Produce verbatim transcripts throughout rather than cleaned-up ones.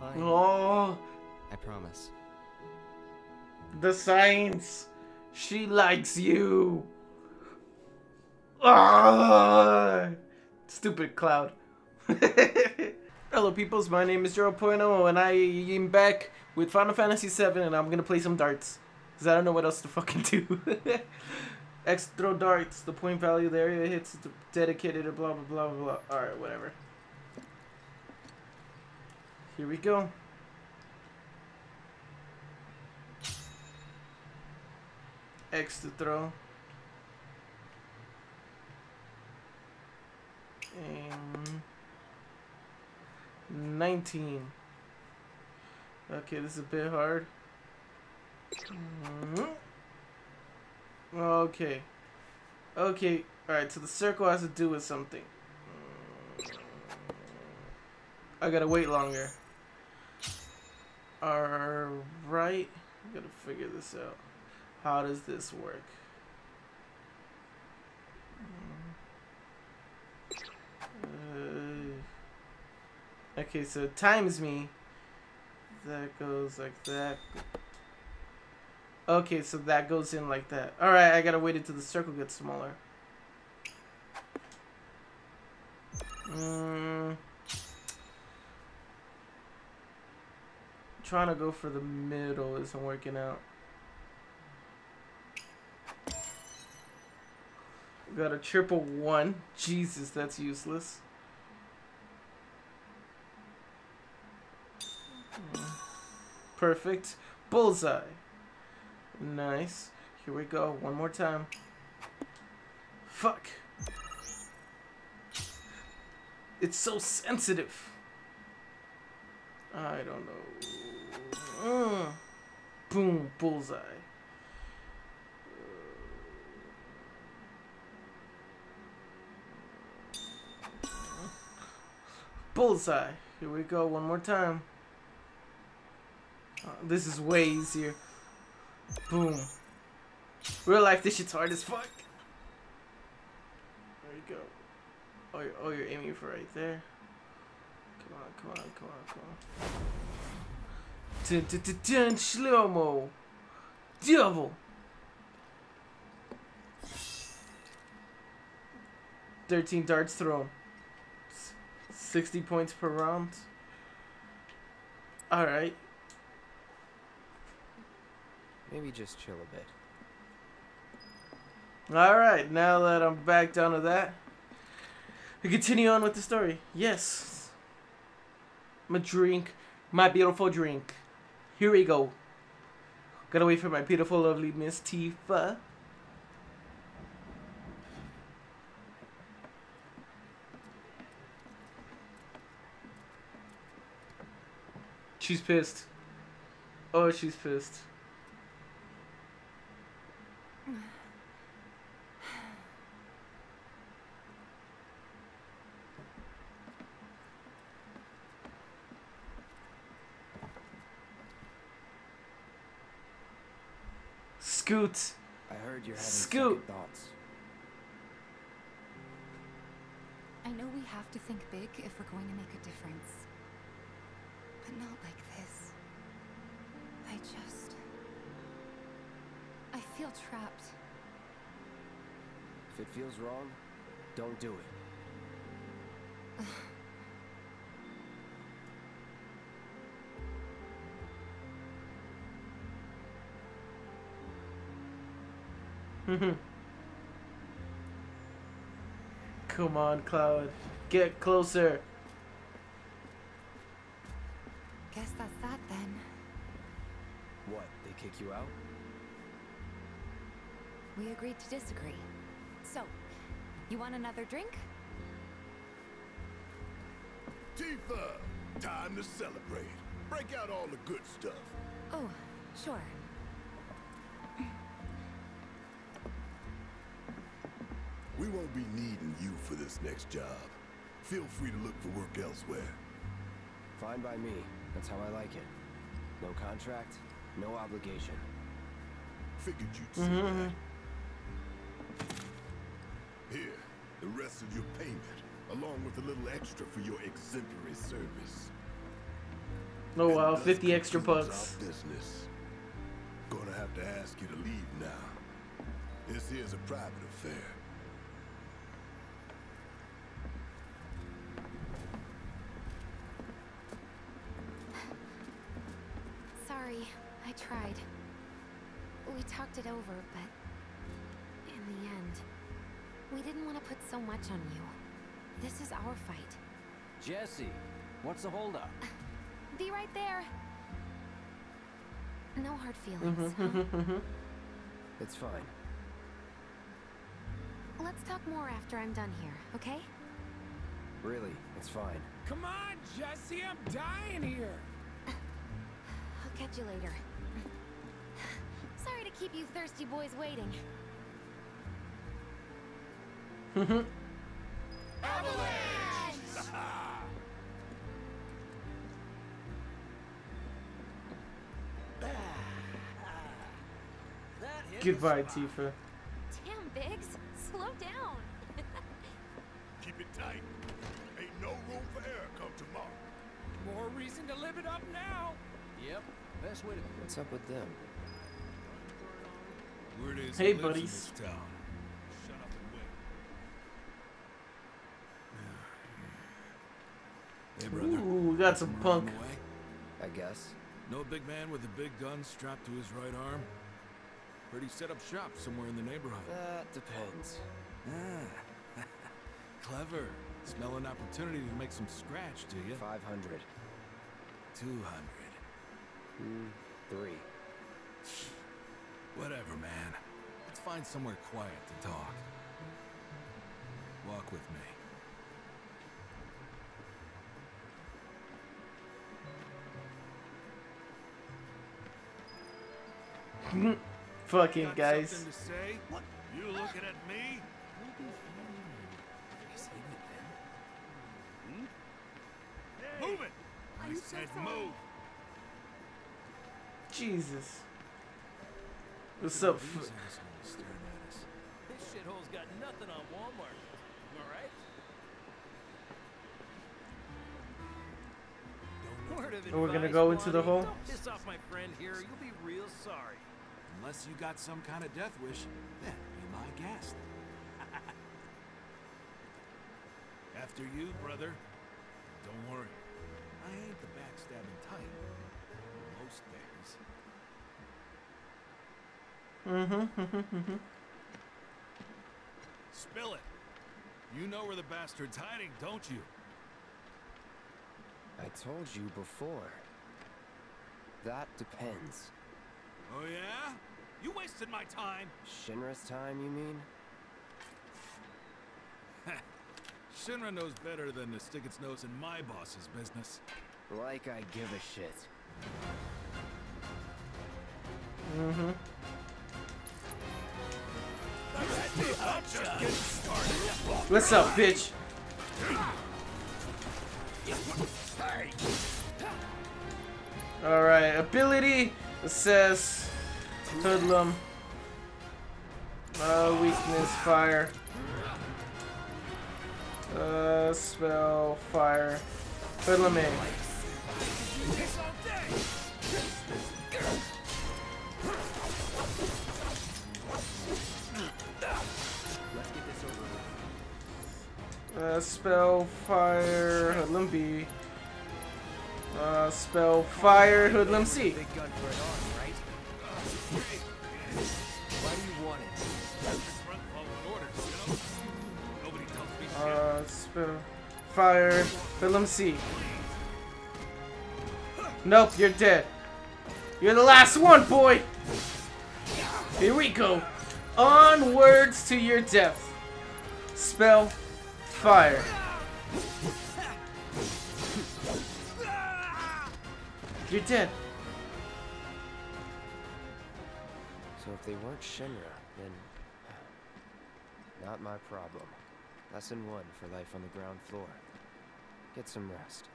fine. Oh, I promise. The signs. She likes you. Ah! Stupid Cloud. Hello, peoples. My name is JemboFoyNo, and I am back with Final Fantasy seven, and I'm gonna play some darts, cause I don't know what else to fucking do. X throw darts. The point value of the area hits is dedicated to blah blah blah blah. All right, whatever. Here we go. X to throw. And nineteen. Okay, this is a bit hard. Mm-hmm. Okay. Okay. Alright, so the circle has to do with something. I gotta wait longer. Alright. Gotta figure this out. How does this work? Uh, okay, so it times me. That goes like that. Okay, so that goes in like that. Alright, I gotta wait until the circle gets smaller. Um, trying to go for the middle isn't working out. Got a triple one. Jesus, that's useless. Perfect. Bullseye. Nice. Here we go. One more time. Fuck. It's so sensitive. I don't know. Uh, boom. Bullseye. Bullseye. Here we go. One more time. Oh, this is way easier. Boom. Real life, this shit's hard as fuck. There you go. Oh, you're, oh, you're aiming for right there. Come on, come on, come on, come on. Dun, dun, dun, dun, shlomo. Double. thirteen darts thrown. sixty points per round. Alright. Maybe just chill a bit. Alright, now that I'm back down to that, we continue on with the story. Yes. My drink. My beautiful drink. Here we go. Gotta wait for my beautiful, lovely Miss Tifa. She's pissed. Oh, she's pissed. Scoot. I heard you're having second thoughts. I know we have to think big if we're going to make a difference. But not like this. I just... I feel trapped. If it feels wrong, don't do it. Mm-hmm. Come on, Cloud. Get closer. Guess that's that then. What, they kick you out? We agreed to disagree. So, you want another drink? Tifa! Time to celebrate. Break out all the good stuff. Oh, sure. We won't be needing you for this next job. Feel free to look for work elsewhere. Fine by me. That's how I like it. No contract, no obligation. Figured you'd see mm-hmm. that. Here, the rest of your payment, along with a little extra for your exemplary service. Oh wow, fifty extra bucks. Gonna have to ask you to leave now. This here's a private affair. Sorry, I tried. We talked it over, but in the end, we didn't want to put so much on you. This is our fight. Jesse, what's the holdup? Be right there. No hard feelings. Huh? It's fine. Let's talk more after I'm done here, okay? Really, it's fine. Come on, Jesse, I'm dying here. I'll catch you later. Sorry to keep you thirsty boys waiting. Avalanche! Goodbye, Tifa. Damn, Biggs, slow down. Keep it tight. Ain't no room for air come tomorrow. More reason to live it up now. Yep, best way to. What's up with them? Where it is hey, buddies. Shut up and wait. Hey, brother. Ooh, we got some punk. I guess. No big man with a big gun strapped to his right arm. Heard he set up shop somewhere in the neighborhood. That depends. Ah. Clever. Smell an opportunity to make some scratch, do you? Five hundred. Two hundred. Mm, three. Whatever, man. Let's find somewhere quiet to talk. Walk with me. Mm. Fucking got guys. To say? What? You looking at me? Hmm? Hey. Move it! I said move. Jesus. What's up? This shithole's got nothing on Walmart. All right. Don't know. We're gonna go into the hole. Don't piss off my friend here. You'll be real sorry. Unless you got some kind of death wish, then be my guest. After you, brother. Don't worry. I ain't the backstabbing type. Most things. Mm-hmm, mm-hmm, mm-hmm. Spill it. You know where the bastard's hiding, don't you? I told you before. That depends. Oh yeah? You wasted my time. Shinra's time, you mean? Shinra knows better than to stick its nose in my boss's business. Like I give a shit. Mm-hmm. What's up, bitch? All right, ability. Assess, hoodlum, uh, weakness, fire, uh, spell, fire, hoodlum aim. Uh, spell, fire, hoodlum B. Uh, spell fire, hoodlum C. Uh, spell fire, hoodlum C. Nope, you're dead. You're the last one, boy. Here we go. Onwards to your death. Spell fire. You're dead. So if they weren't Shinra, then not my problem. Lesson one for life on the ground floor. Get some rest.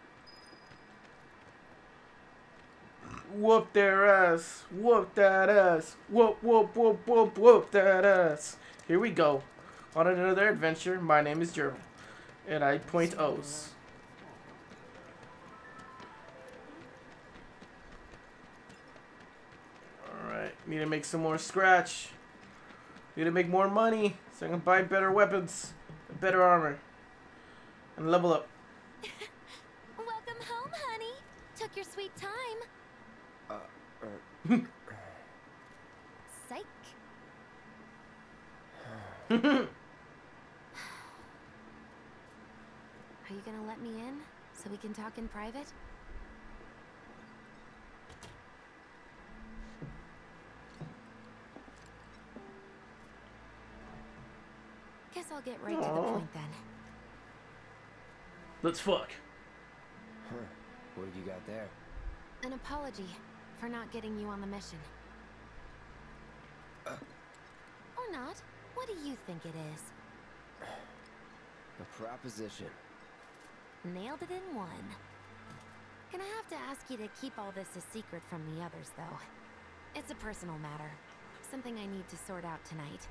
Whoop their ass. Whoop that ass. Whoop, whoop, whoop, whoop, whoop that ass. Here we go. On another adventure, my name is Gerbil. And I point O's. Need to make some more scratch. Need to make more money so I can buy better weapons, better armor, and level up. Welcome home, honey. Took your sweet time. Uh, uh. Psych. Are you gonna let me in so we can talk in private? Guess I'll get right Aww. to the point then. Let's fuck. Huh. What have you got there? An apology for not getting you on the mission. Uh. Or not. What do you think it is? A proposition. Nailed it in one. Gonna have to ask you to keep all this a secret from the others, though. It's a personal matter. Something I need to sort out tonight.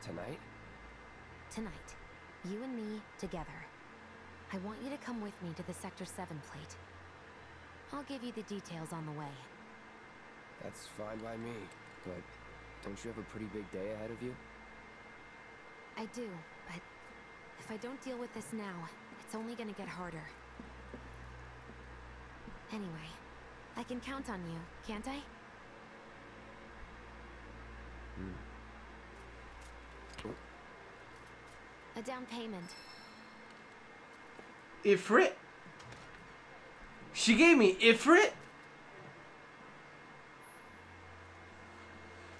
Tonight? Tonight. You and me together. I want you to come with me to the Sector Seven plate. I'll give you the details on the way. That's fine by me, but don't you have a pretty big day ahead of you? I do, but if I don't deal with this now, it's only gonna get harder. Anyway, I can count on you, can't I? Mm. A down payment. Ifrit? She gave me Ifrit?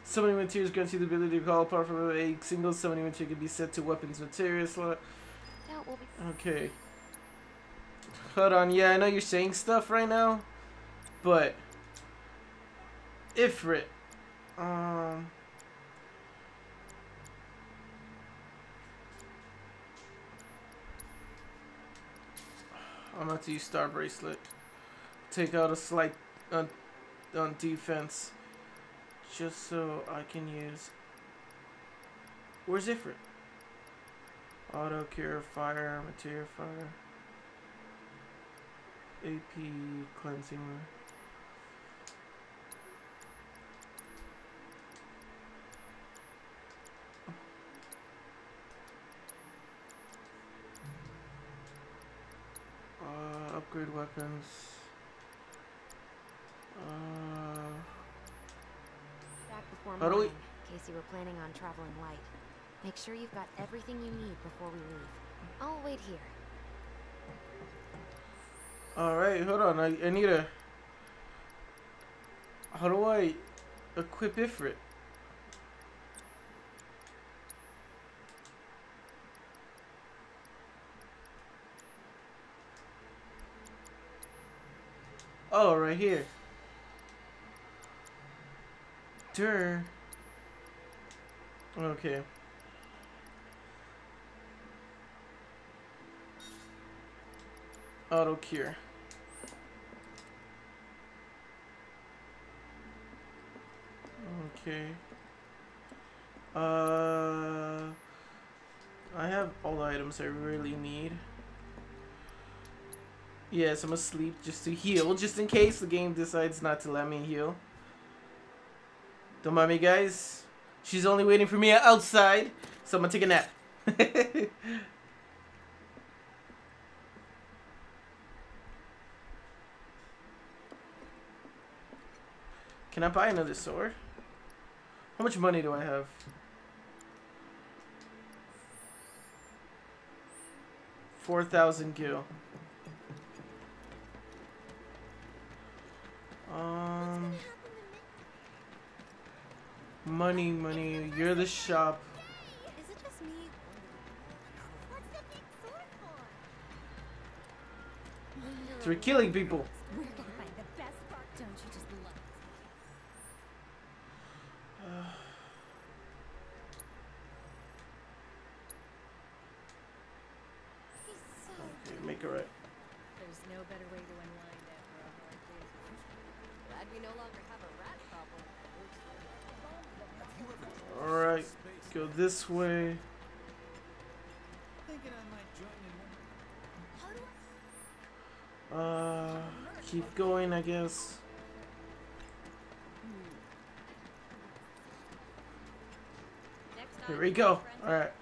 Summoning materials grants you the ability to call apart from a single summoning material can be set to weapons material slot. Okay. Hold on, yeah, I know you're saying stuff right now, but Ifrit. Um I'm about to use Star Bracelet. Take out a slight on, on defense. Just so I can use. Where's Ifrit? Auto cure fire, material fire, A P cleansing. Uh, upgrade weapons. Uh. How do we? In case you were planning on traveling light, make sure you've got everything you need before we leave. I'll wait here. All right, hold on. I, I need a. How do I equip Ifrit? Oh, right here. Okay. Auto cure. Okay. Uh, I have all the items I really need. Yes, I'm asleep just to heal, just in case the game decides not to let me heal. Don't mind me, guys. She's only waiting for me outside, so I'm gonna take a nap. Can I buy another sword? How much money do I have? four thousand gil. Um... Money, money, you're the shop. Is it just me? What's the big sword for? So we're killing people. We're gonna find the best part, don't you just love it? Okay, make it right. There's no better way to unwind after a hard day's work. Glad we no longer have a rat problem. Alright, go this way. Uh, keep going, I guess. Here we go. All right.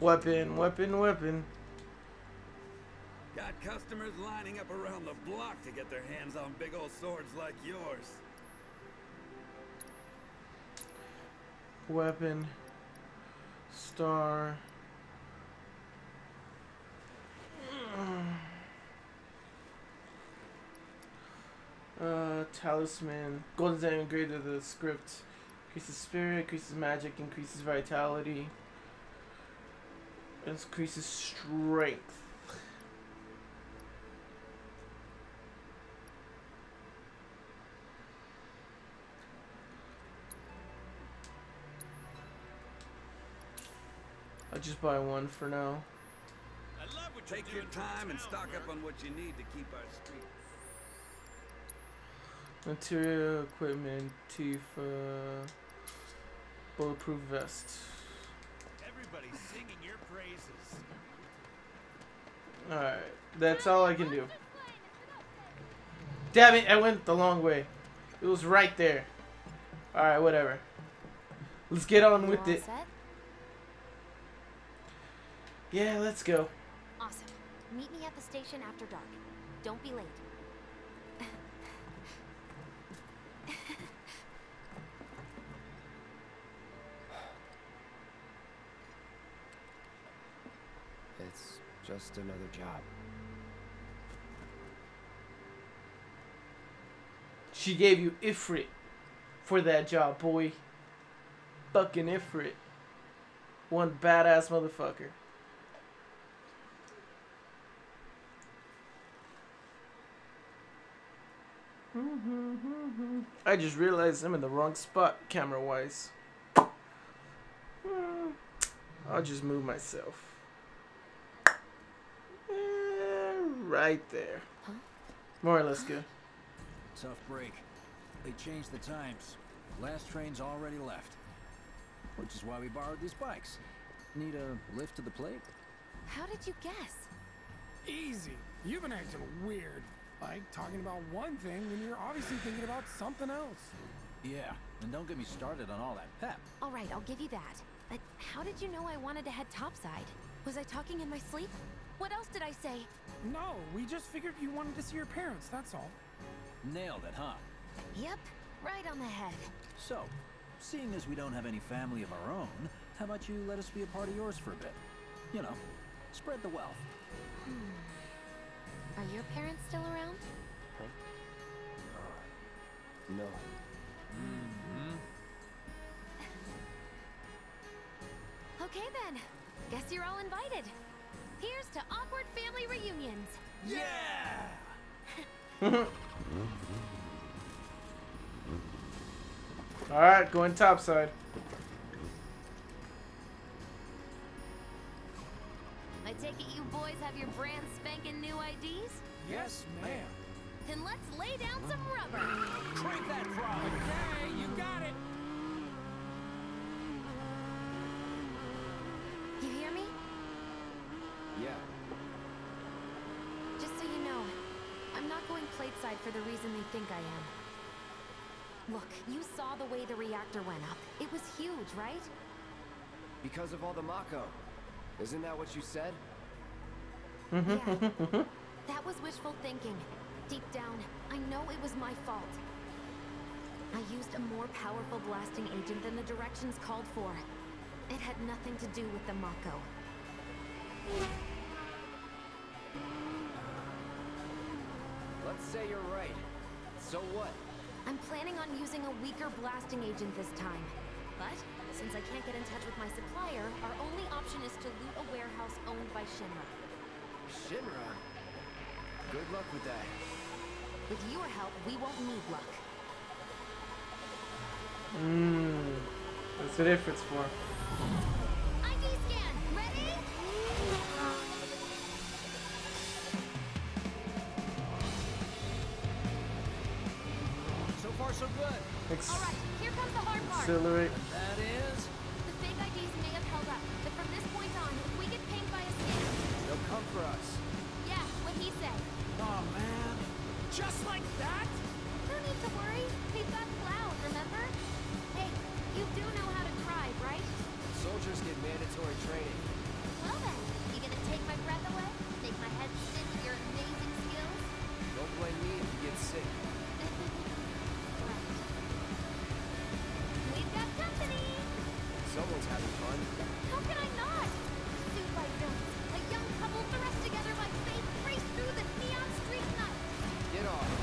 Weapon, weapon, weapon. Got customers lining up around the block to get their hands on big old swords like yours. Weapon. Star. Uh, talisman. Golden diamond grade of the script. Increases spirit, increases magic, increases vitality. Increases strength. I'll just buy one for now. I love what you take your time and stock up on what you need to keep our streets. Material, equipment, Tifa, bulletproof vest. Everybody's singing your praises. Alright, that's all I can do. Damn it, I went the long way. It was right there. Alright, whatever. Let's get on with it. Yeah, let's go. Awesome. Meet me at the station after dark. Don't be late. It's just another job. She gave you Ifrit for that job, boy. Fucking Ifrit. One badass motherfucker. I just realized I'm in the wrong spot, camera-wise. I'll just move myself. Right there. Huh? More or less good. Tough break. They changed the times. Last train's already left. Which is why we borrowed these bikes. Need a lift to the plate? How did you guess? Easy. You've been acting weird. Like talking about one thing when you're obviously thinking about something else. Yeah, and don't get me started on all that pep. All right, I'll give you that. But how did you know I wanted to head topside? Was I talking in my sleep? What else did I say? No, we just figured you wanted to see your parents, that's all. Nailed it, huh? Yep, right on the head. So, seeing as we don't have any family of our own, how about you let us be a part of yours for a bit? You know, spread the wealth. Hmm. Are your parents still around? Huh? Uh, no. Mm-hmm. Okay then, guess you're all invited. Here's to awkward family reunions. Yeah. All right, going topside. I take it you boys have your brand spanking new I Ds? Yes, ma'am. Then let's lay down some rubber. Crank that frog. Okay, you got it. Yeah. Just so you know, I'm not going plateside for the reason they think I am. Look, you saw the way the reactor went up. It was huge, right? Because of all the Mako. Isn't that what you said? Yeah. That was wishful thinking. Deep down, I know it was my fault. I used a more powerful blasting agent than the directions called for. It had nothing to do with the Mako. Let's say you're right. So what? I'm planning on using a weaker blasting agent this time. But since I can't get in touch with my supplier, our only option is to loot a warehouse owned by Shinra. Shinra? Good luck with that. With your help, we won't need luck. Mmm. That's what Ifrit's for. So good. Alright, here comes the hard part. Accelerate. That is. The fake I Ds may have held up, but from this point on, if we get pinged by a scanner, they'll come for us. Yeah, what he said. Oh man. Just like that? No need to worry. We've got Cloud. remember? Hey, you do know how to drive, right? Soldiers get mandatory training. Well then, you gonna take my breath away? Make my head spin with your amazing skills? Don't blame me if you get sick. Right. We've got company! Someone's having fun. How can I not? Suit by villains, a young couple thrust together by faith, race through the neon street night. Get off.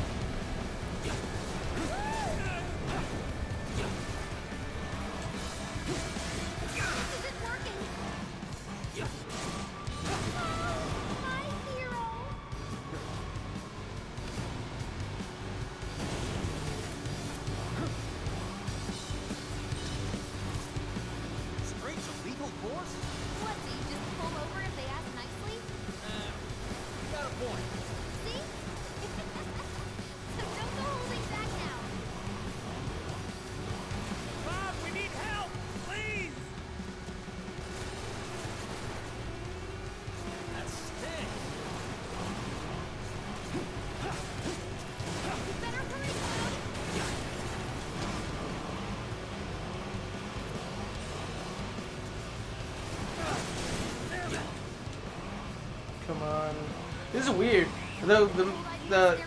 Come on. This is weird. The the the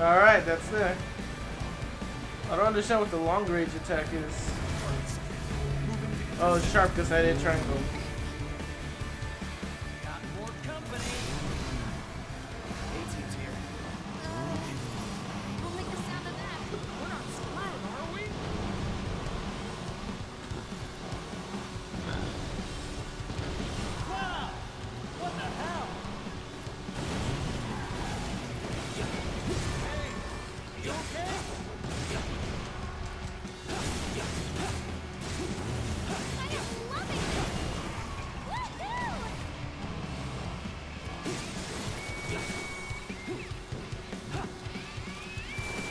Alright, that's it. I don't understand what the long range attack is. Oh, it's sharp because I did triangle. Got more company. eighteen's here. Don't make the sound of that. We're not splattered, are we? Wow! What the hell? You okay? I am loving this! Woohoo!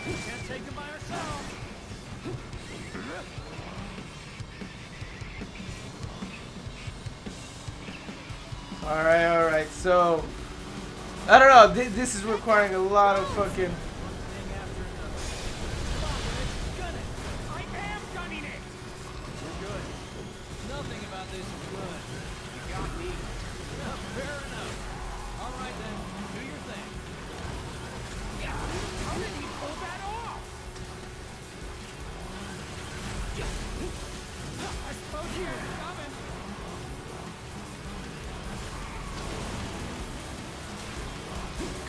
We can't take them by ourselves! Alright, alright, so... I don't know, th this is requiring a lot of fucking...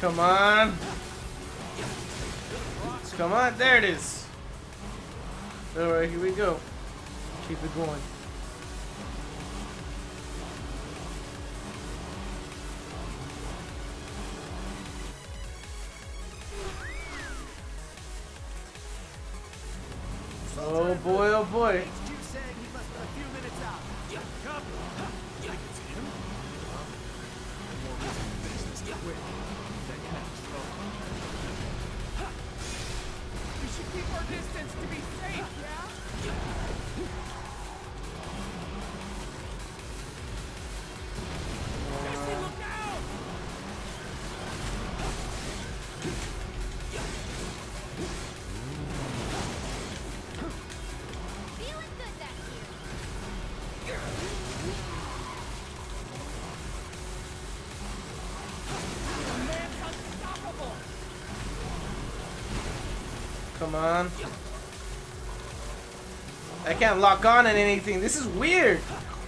Come on. Come on, there it is. Alright, here we go. Keep it going. Oh boy, oh boy. Keep our distance to be safe, yeah? Jesse, look out! Feeling good back here. The man's unstoppable! Come on. I can't lock on in anything. This is weird.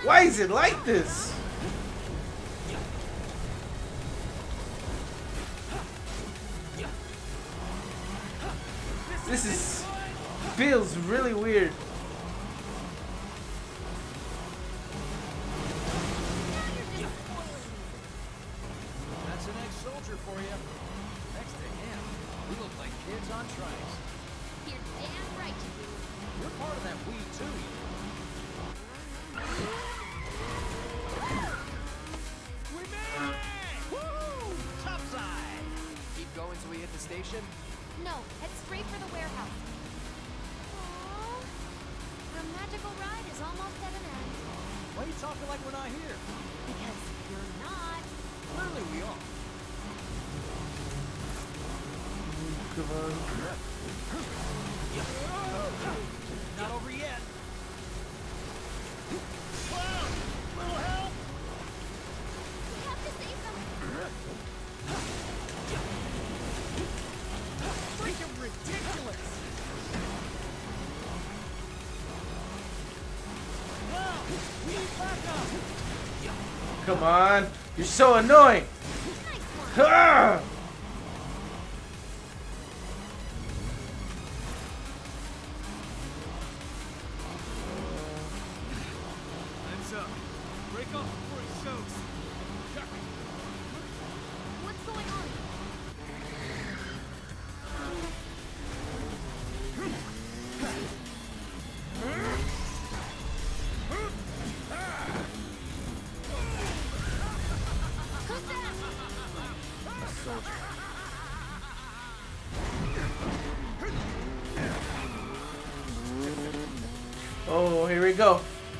Why is it like this? This is... feels really weird. That's an ex-soldier for you. Next to him, we look like kids on trikes. You're damn right you do. You're part of that we too. We made it! Woohoo! Topside! Keep going till we hit the station? No, head straight for the warehouse. Aww. Our magical ride is almost at an end. Why are you talking like we're not here? Because you're not. Clearly we are. Not over yet. Cloud! Little help! We have to save them. Freaking ridiculous! Cloud! We need backup! Come on! You're so annoying! Nice.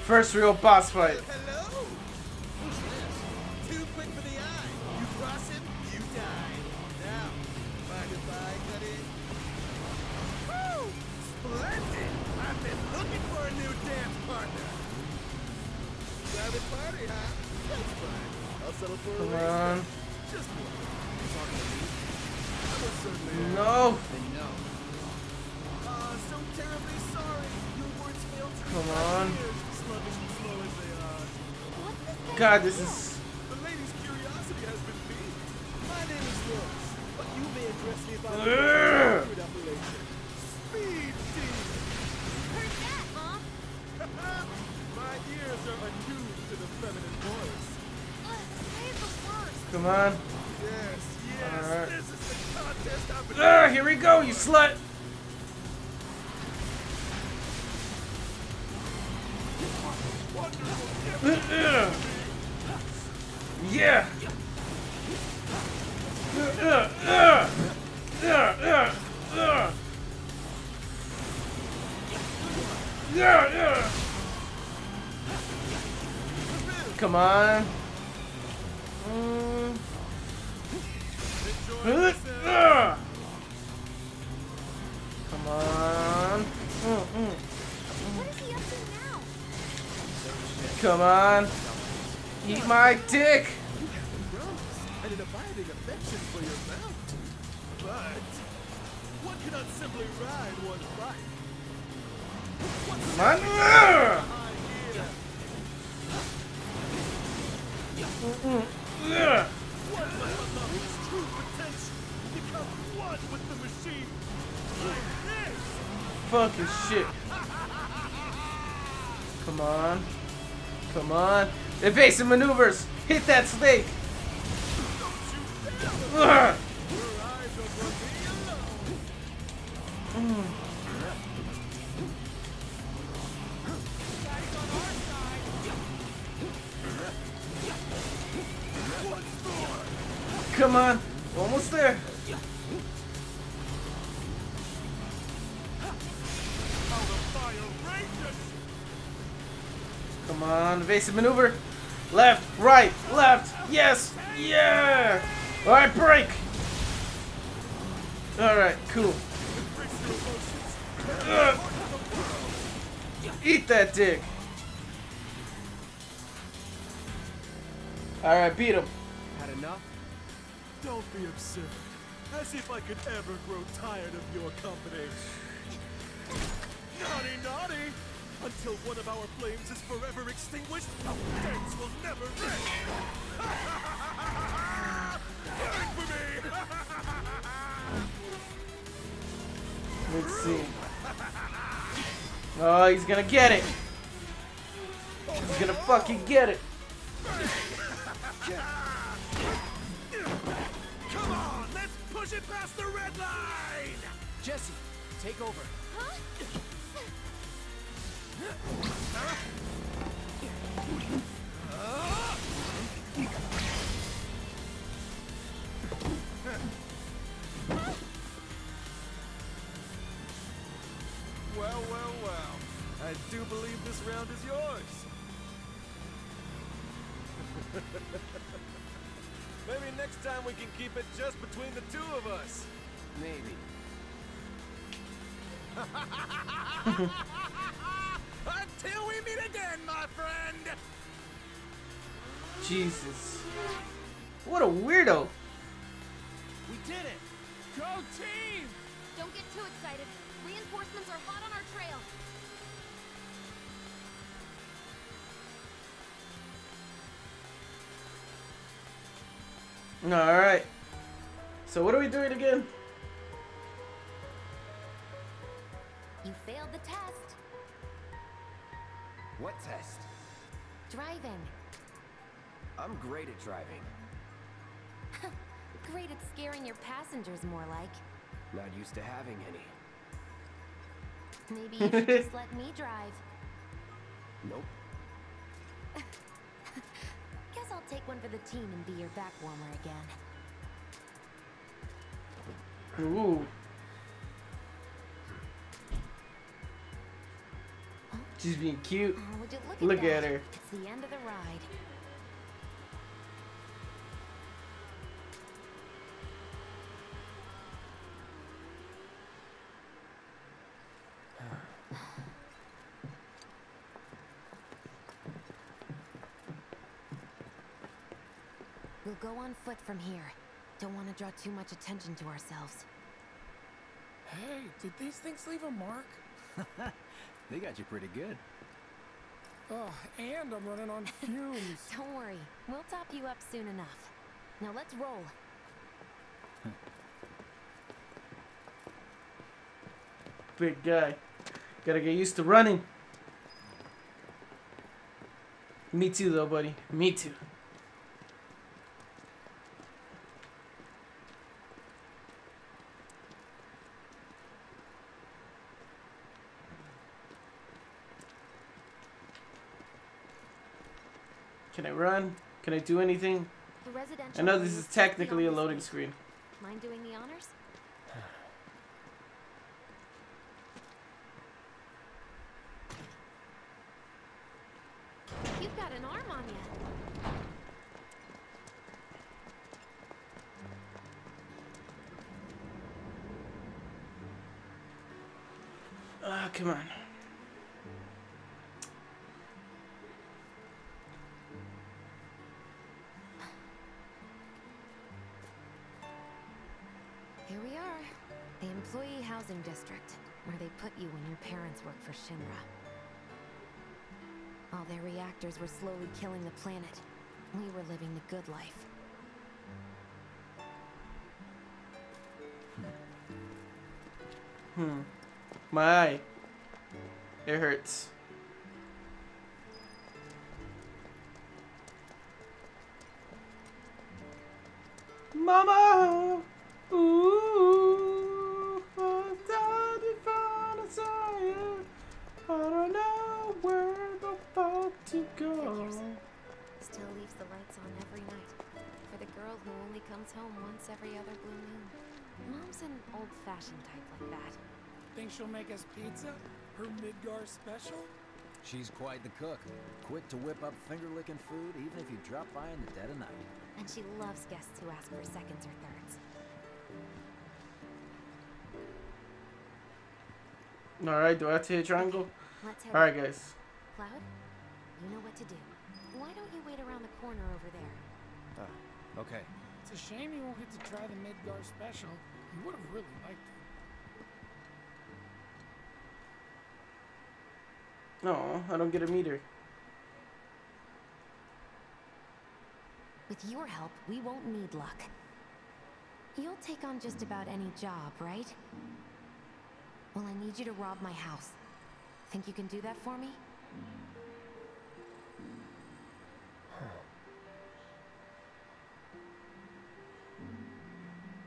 First real boss fight. Hello? Who's this? Too quick for the eye. You cross him, you die. Now, bye goodbye, Cuddy. Woo! Splendid! I've been looking for a new dance partner. Private party, huh? That's fine. I'll settle for a race. Just one. You're talking to me? I'm a certain No. They know. Uh, so terribly sorry. Your words failed to Come on. God, this is. The lady's curiosity has been beat. My name is Rose, but you may address me by my favorite appellation. Speed Demon. Heard that, Mom? My ears are unused to the feminine voice. Uh, save the worst. Come on. Yes, yes. All right. This is the contest I've been. Uh, here we go, you slut. Wonderful. Yeah. Uh, uh, uh, uh, uh, uh. Yeah, yeah. Come on. Mm. Uh, uh. Come on. Mm, mm. What is he up to now? Come on. Eat my dick. And an abiding affection for your mount. But one cannot simply ride one's bike. Come on. One must unlock its true potential. Become one with the machine. Like this. Fucking shit. Come on. Come on. Evasive maneuvers. Hit that snake. Ugh. Mm. Come on, almost there. Come on, evasive maneuver. Left, right, left. Yes, yeah. All right, break. All right, cool. Uh, eat that dick. All right, beat him. Had enough? Don't be absurd. As if I could ever grow tired of your company. Naughty, naughty. Until one of our flames is forever extinguished, our dance will never end. Coming for me! Let's see. Oh, he's gonna get it. He's gonna fucking get it. Come on, let's push push it past the red line! Jesse, take over. Huh? Huh? Uh. Huh? Well, well, well. I do believe this round is yours. Maybe next time we can keep it just between the two of us. Maybe. Until we meet again, my friend! Jesus. What a weirdo! We did it! Go team! Don't get too excited. Reinforcements are hot on our trail. Alright. So what are we doing again? You failed the test. What test? Driving. I'm great at driving. Great at scaring your passengers, more like. Not used to having any. Maybe you should just let me drive. Nope. Guess I'll take one for the team and be your back warmer again. Ooh. She's being cute. Oh, would you look at, look at her. It's the end of the ride. We'll go on foot from here. Don't want to draw too much attention to ourselves. Hey, did these things leave a mark? They got you pretty good. Oh, and I'm running on fumes. Don't worry. We'll top you up soon enough. Now let's roll. Big guy. Gotta get used to running. Me too, though, buddy. Me too. Can I run? Can I do anything? I know this is technically a loading screen. Mind doing the honors? You've got an arm on you. Ah, oh, come on. District, where they put you when your parents worked for Shinra. All their reactors were slowly killing the planet. We were living the good life. Hmm. hmm. My eye. It hurts. Mama! Ooh! To go. Still leaves the lights on every night for the girl who only comes home once every other blue moon. Mom's an old-fashioned type like that. Think she'll make us pizza? Her Midgar special? She's quite the cook. Quick to whip up finger-licking food, even if you drop by in the dead of night. And she loves guests who ask for seconds or thirds. All right, do I have to hit triangle? All right, guys. Cloud? You know what to do. Why don't you wait around the corner over there? Oh, okay. It's a shame you won't get to try the Midgar special. You would have really liked it. No, I don't get a meter. With your help, we won't need luck. You'll take on just about any job, right? Well, I need you to rob my house. Think you can do that for me?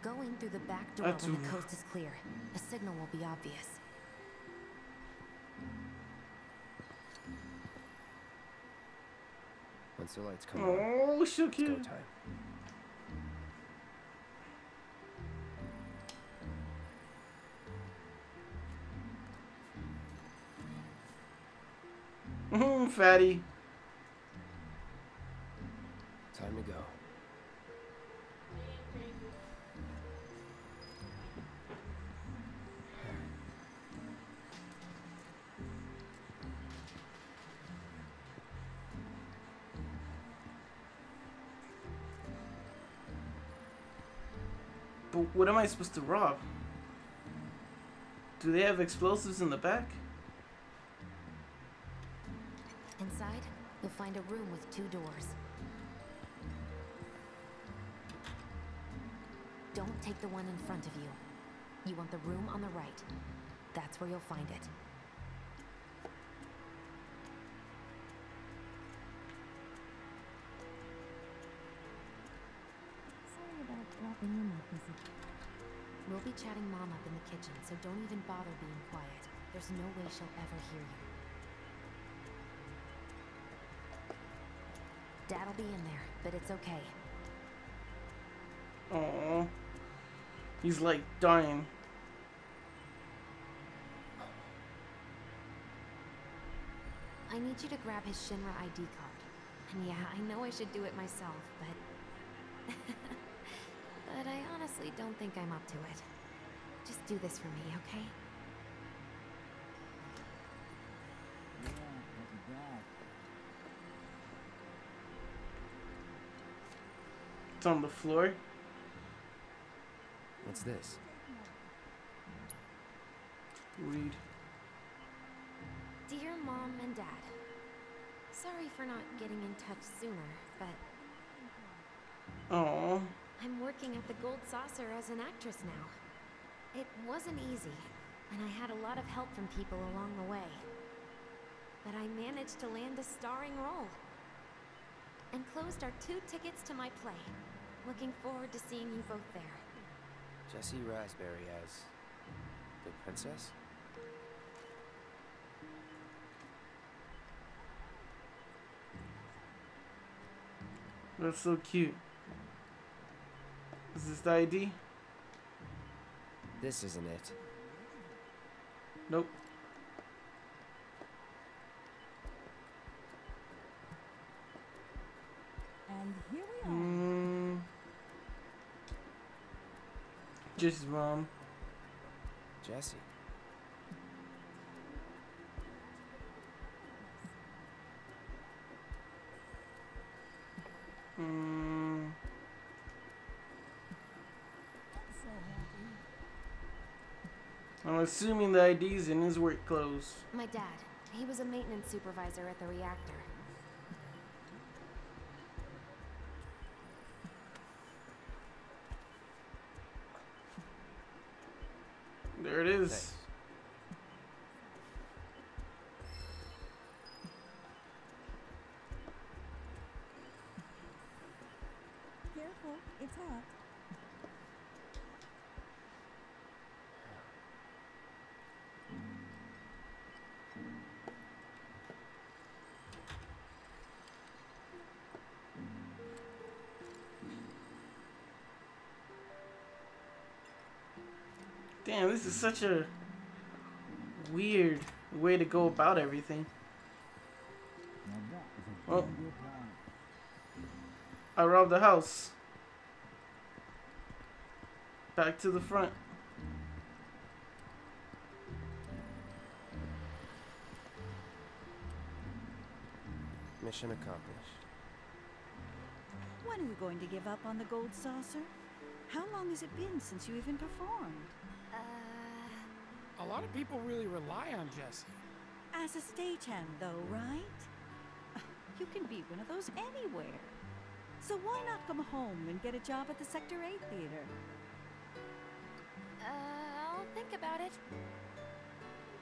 Go going through the back door when the coast is clear. A signal will be obvious. Once the lights come on, oh, so cute. It's go time. Mmm, fatty. Time to go. But what am I supposed to rob? Do they have explosives in the back? Inside, you'll find a room with two doors. Don't take the one in front of you. You want the room on the right. That's where you'll find it. Sorry about dropping in like this. We'll be chatting Mom up in the kitchen, so don't even bother being quiet. There's no way she'll ever hear you. Dad'll be in there, but it's okay. Aww. He's like dying. I need you to grab his Shinra I D card. And yeah, I know I should do it myself, but... but I honestly don't think I'm up to it. Just do this for me, okay? On the floor. What's this? Read. Dear Mom and Dad, sorry for not getting in touch sooner, but oh, I'm working at the Gold Saucer as an actress now. It wasn't easy, and I had a lot of help from people along the way, but I managed to land a starring role and closed our two tickets to my play. Looking forward to seeing you both there. Jesse Raspberry as the princess? That's so cute. Is this the I D? This isn't it. Nope. And here we are. Mm. Just mom. Jesse. Mm. I'm assuming the I D's in his work clothes. My dad. He was a maintenance supervisor at the reactor. There it is. Thanks. Careful, it's hot. Damn, this is such a weird way to go about everything. Well, I robbed the house. Back to the front. Mission accomplished. When are you going to give up on the Gold Saucer? How long has it been since you even performed? Uh, a lot of people really rely on Jesse. As a stagehand, though, right? You can be one of those anywhere. So why not come home and get a job at the Sector eight Theater? Uh, I'll think about it.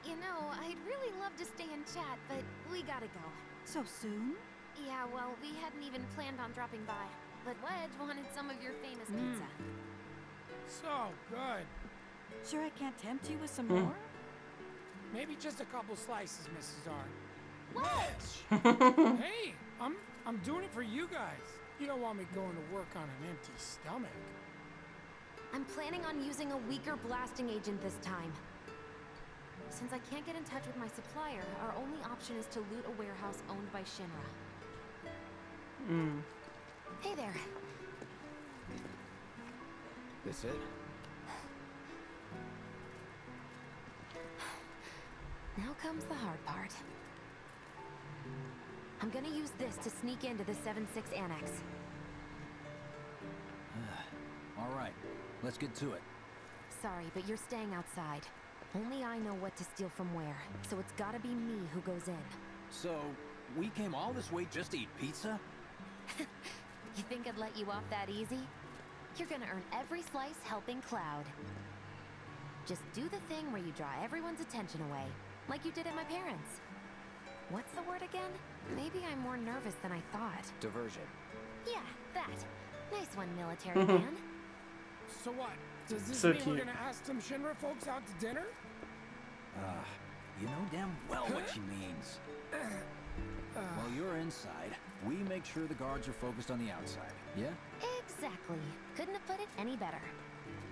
You know, I'd really love to stay and chat, but we gotta go. So soon? Yeah, well, we hadn't even planned on dropping by. But Wedge wanted some of your famous mm. pizza. So good. Sure I can't tempt you with some mm. more? Maybe just a couple slices, Missus R. What? Hey, I'm I'm doing it for you guys. You don't want me going to work on an empty stomach. I'm planning on using a weaker blasting agent this time. Since I can't get in touch with my supplier, our only option is to loot a warehouse owned by Shinra. Mm. Hey there. This it? Now comes the hard part. I'm gonna use this to sneak into the seven six annex. All right, let's get to it. Sorry, but you're staying outside. Only I know what to steal from where, so it's gotta be me who goes in. So, we came all this way just to eat pizza? You think I'd let you off that easy? You're gonna earn every slice helping Cloud. Just do the thing where you draw everyone's attention away, like you did at my parents. What's the word again? Maybe I'm more nervous than I thought. Diversion. Yeah, that. Nice one, military man. So what? Does this so mean cute. We're gonna ask some Shinra folks out to dinner? Ah, uh, you know damn well what she means. Uh, While you're inside, we make sure the guards are focused on the outside, yeah? Exactly. Couldn't have put it any better.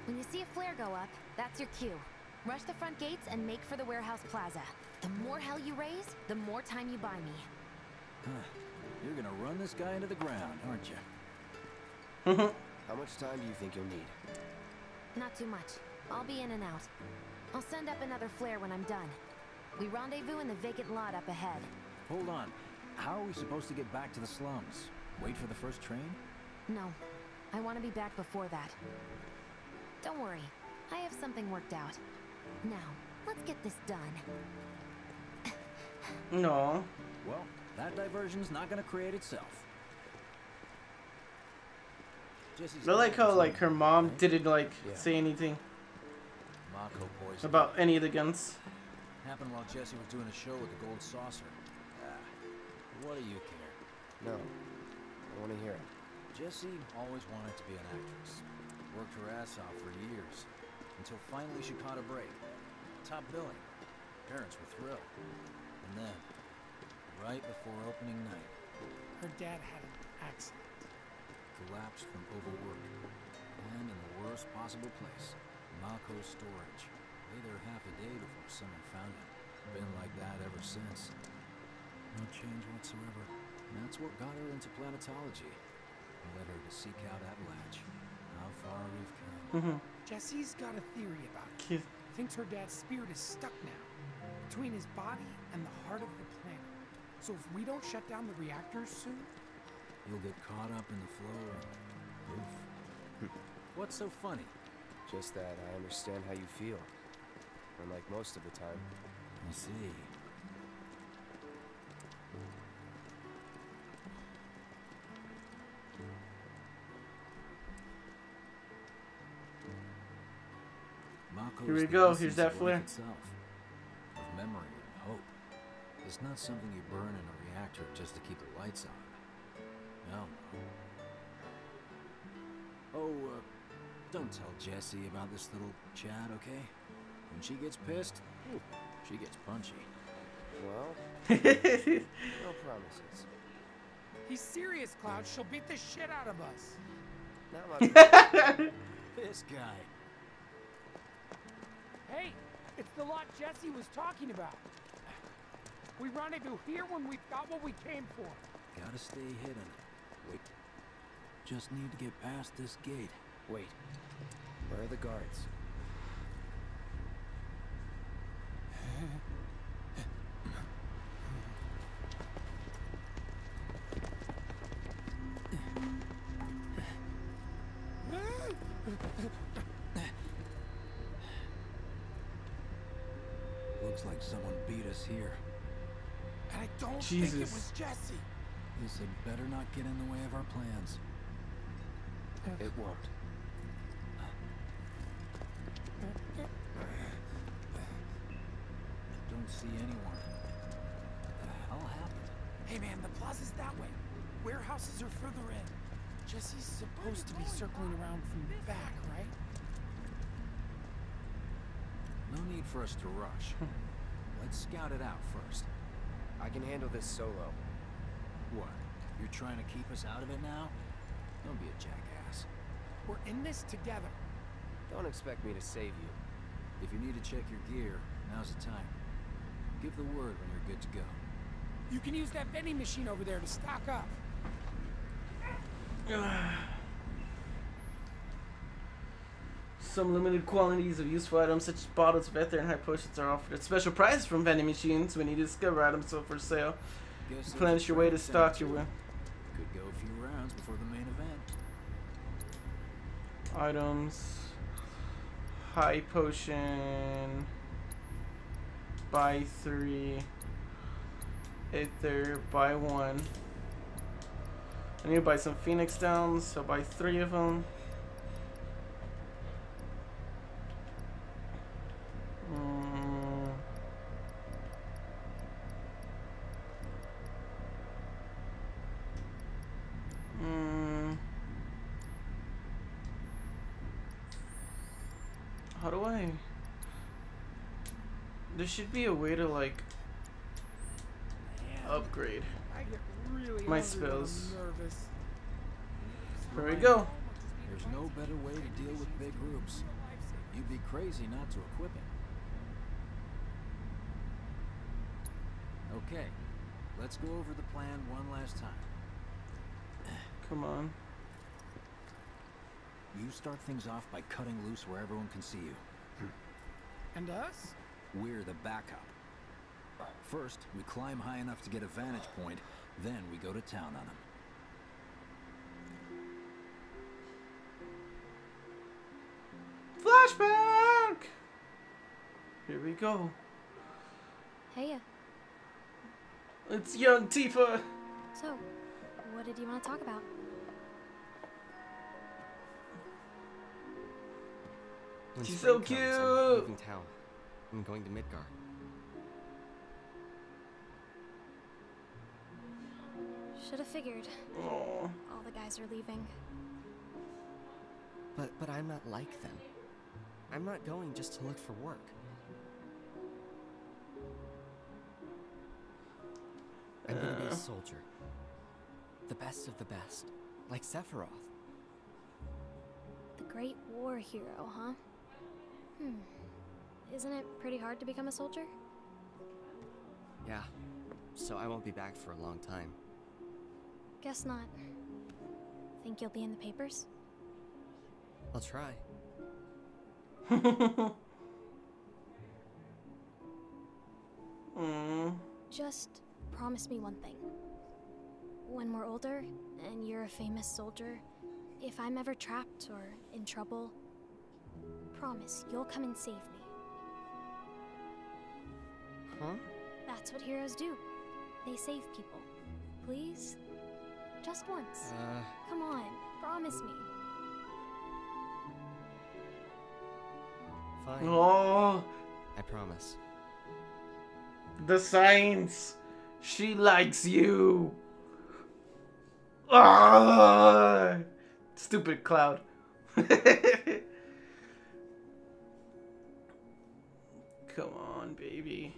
When you see a flare go up, that's your cue. Rush the front gates and make for the warehouse plaza. The more hell you raise, the more time you buy me. Huh. You're gonna run this guy into the ground, aren't you? How much time do you think you'll need? Not too much. I'll be in and out. I'll send up another flare when I'm done. We rendezvous in the vacant lot up ahead. Hold on. How are we supposed to get back to the slums? Wait for the first train? No. I want to be back before that. Don't worry. I have something worked out. Now, let's get this done. No. Well, that diversion's not gonna create itself. I like how like her mom didn't like yeah. say anything Mako poison. About any of the guns. Happened while Jesse was doing a show with the Gold Saucer. Uh, what do you care? No, I want to hear it. Jesse always wanted to be an actress. Worked her ass off for years until finally she caught a break. Top billing. Parents were thrilled. And then, right before opening night, her dad had an accident. Collapsed from overwork. And in the worst possible place, Mako's storage. Lay there half a day before someone found it. Been like that ever since. No change whatsoever. And that's what got her into planetology. And led her to seek out Avalanche. How far we've come. Mm-hmm. Jesse's got a theory about it. Kid. Thinks her dad's spirit is stuck now. Between his body and the heart of the planet. So if we don't shut down the reactors soon, you'll get caught up in the flow. Oof. What's so funny? Just that I understand how you feel. Unlike most of the time. I see. Mako's here we go. Here's that flare. Of memory and hope. It's not something you burn in a reactor just to keep the lights on. No. Oh, uh, don't tell Jessie about this little chat, okay? When she gets pissed, she gets punchy. Well, no promises. He's serious, Cloud. She'll beat the shit out of us. Not like this guy. Hey, it's the lot Jessie was talking about. We rendezvous here when we've got what we came for. Gotta stay hidden. Wait. Just need to get past this gate. Wait. Where are the guards? Looks like someone beat us here. And I don't Jesus. think it was Jesse. This had better not get in the way of our plans. It won't. I don't see anyone. What the hell happened? Hey man, the plaza's that way. Warehouses are further in. Jesse's supposed to be circling around from the back, right? No need for us to rush. Let's scout it out first. I can handle this solo. What? You're trying to keep us out of it now? Don't be a jackass. We're in this together. Don't expect me to save you. If you need to check your gear, now's the time. Give the word when you're good to go. You can use that vending machine over there to stock up. Some limited quantities of useful items such as bottles of ether and high potions are offered at special prices from vending machines when you discover items up for sale. Replenish your way to stock your way. Could go a few rounds before the main event. Items. High potion. Buy three. Ether. Buy one. I need to buy some Phoenix Downs, so buy three of them. Mm. Mm. How do I? There should be a way to like upgrade. Really my spells. Here we go. There's no better way to deal with big groups. You'd be crazy not to equip it. Okay, let's go over the plan one last time. Come on. You start things off by cutting loose where everyone can see you. And us? We're the backup. First, we climb high enough to get a vantage point, then we go to town on them. Flashback! Here we go. Heya. It's young Tifa. So, what did you want to talk about? When she's so cute! I'm leaving town. I'm going to Midgar. Should have figured. Aww. All the guys are leaving. But but I'm not like them. I'm not going just to look for work. I'm uh. gonna be a soldier. The best of the best. Like Sephiroth. The great war hero, huh? Hmm. Isn't it pretty hard to become a soldier? Yeah. So I won't be back for a long time. Guess not. Think you'll be in the papers? I'll try. mm. Just promise me one thing. When we're older, and you're a famous soldier, if I'm ever trapped or in trouble, promise you'll come and save me. Huh? That's what heroes do. They save people. Please? Just once. Uh, Come on, promise me. Fine. Oh, I promise. The signs. She likes you. Ah! Stupid Cloud. Come on, baby.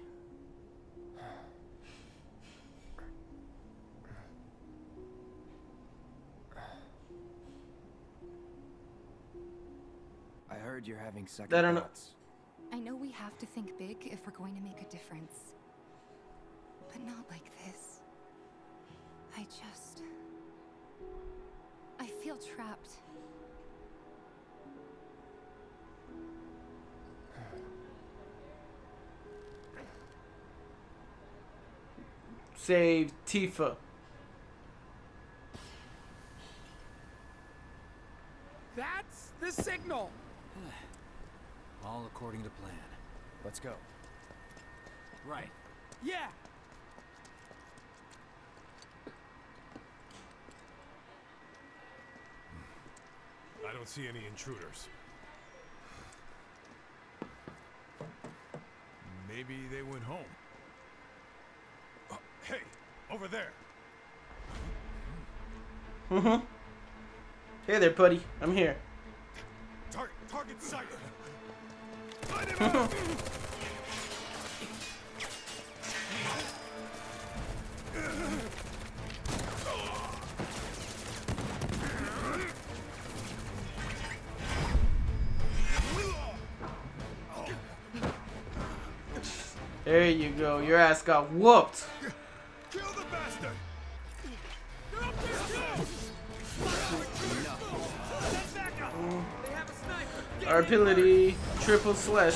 I heard you're having second I thoughts. I know we have to think big if we're going to make a difference. But not like this. I just... I feel trapped. Save Tifa. That's the signal! All according to plan. Let's go. Right. Yeah! I don't see any intruders. Maybe they went home. Oh, hey! Over there! Mm-hmm. Hey there, buddy. I'm here. Target sight. There you go. Your ass got whooped. Kill the bastard. Our ability, triple slash.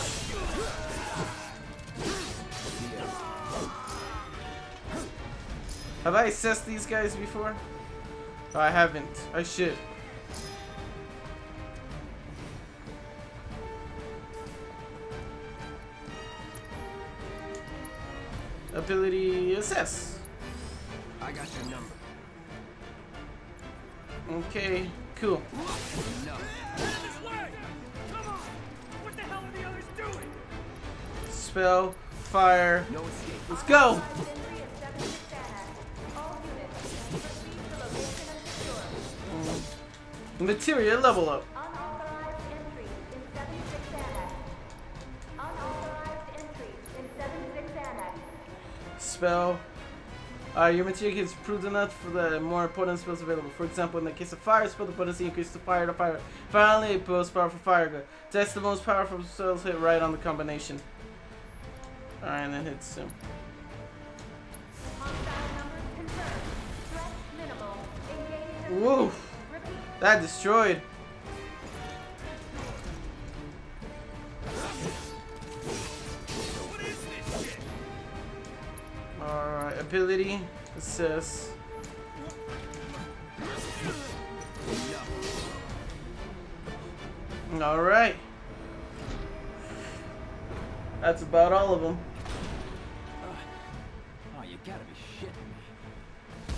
Have I assessed these guys before? Oh, I haven't. I should. Ability assess. I got your number. Okay, cool. No. Spell, fire. No escape. Let's go. Mm. Material level up. Spell. Uh, your material is improved enough for the more potent spells available. For example, in the case of fire spell, the potency increases to fire to fire. Finally, it most powerful fire gun. That's the most powerful spells hit right on the combination. Alright, and then hits him. Woo! That destroyed. Alright, ability, assist. Alright. That's about all of them. Uh, oh, you gotta be shitting me.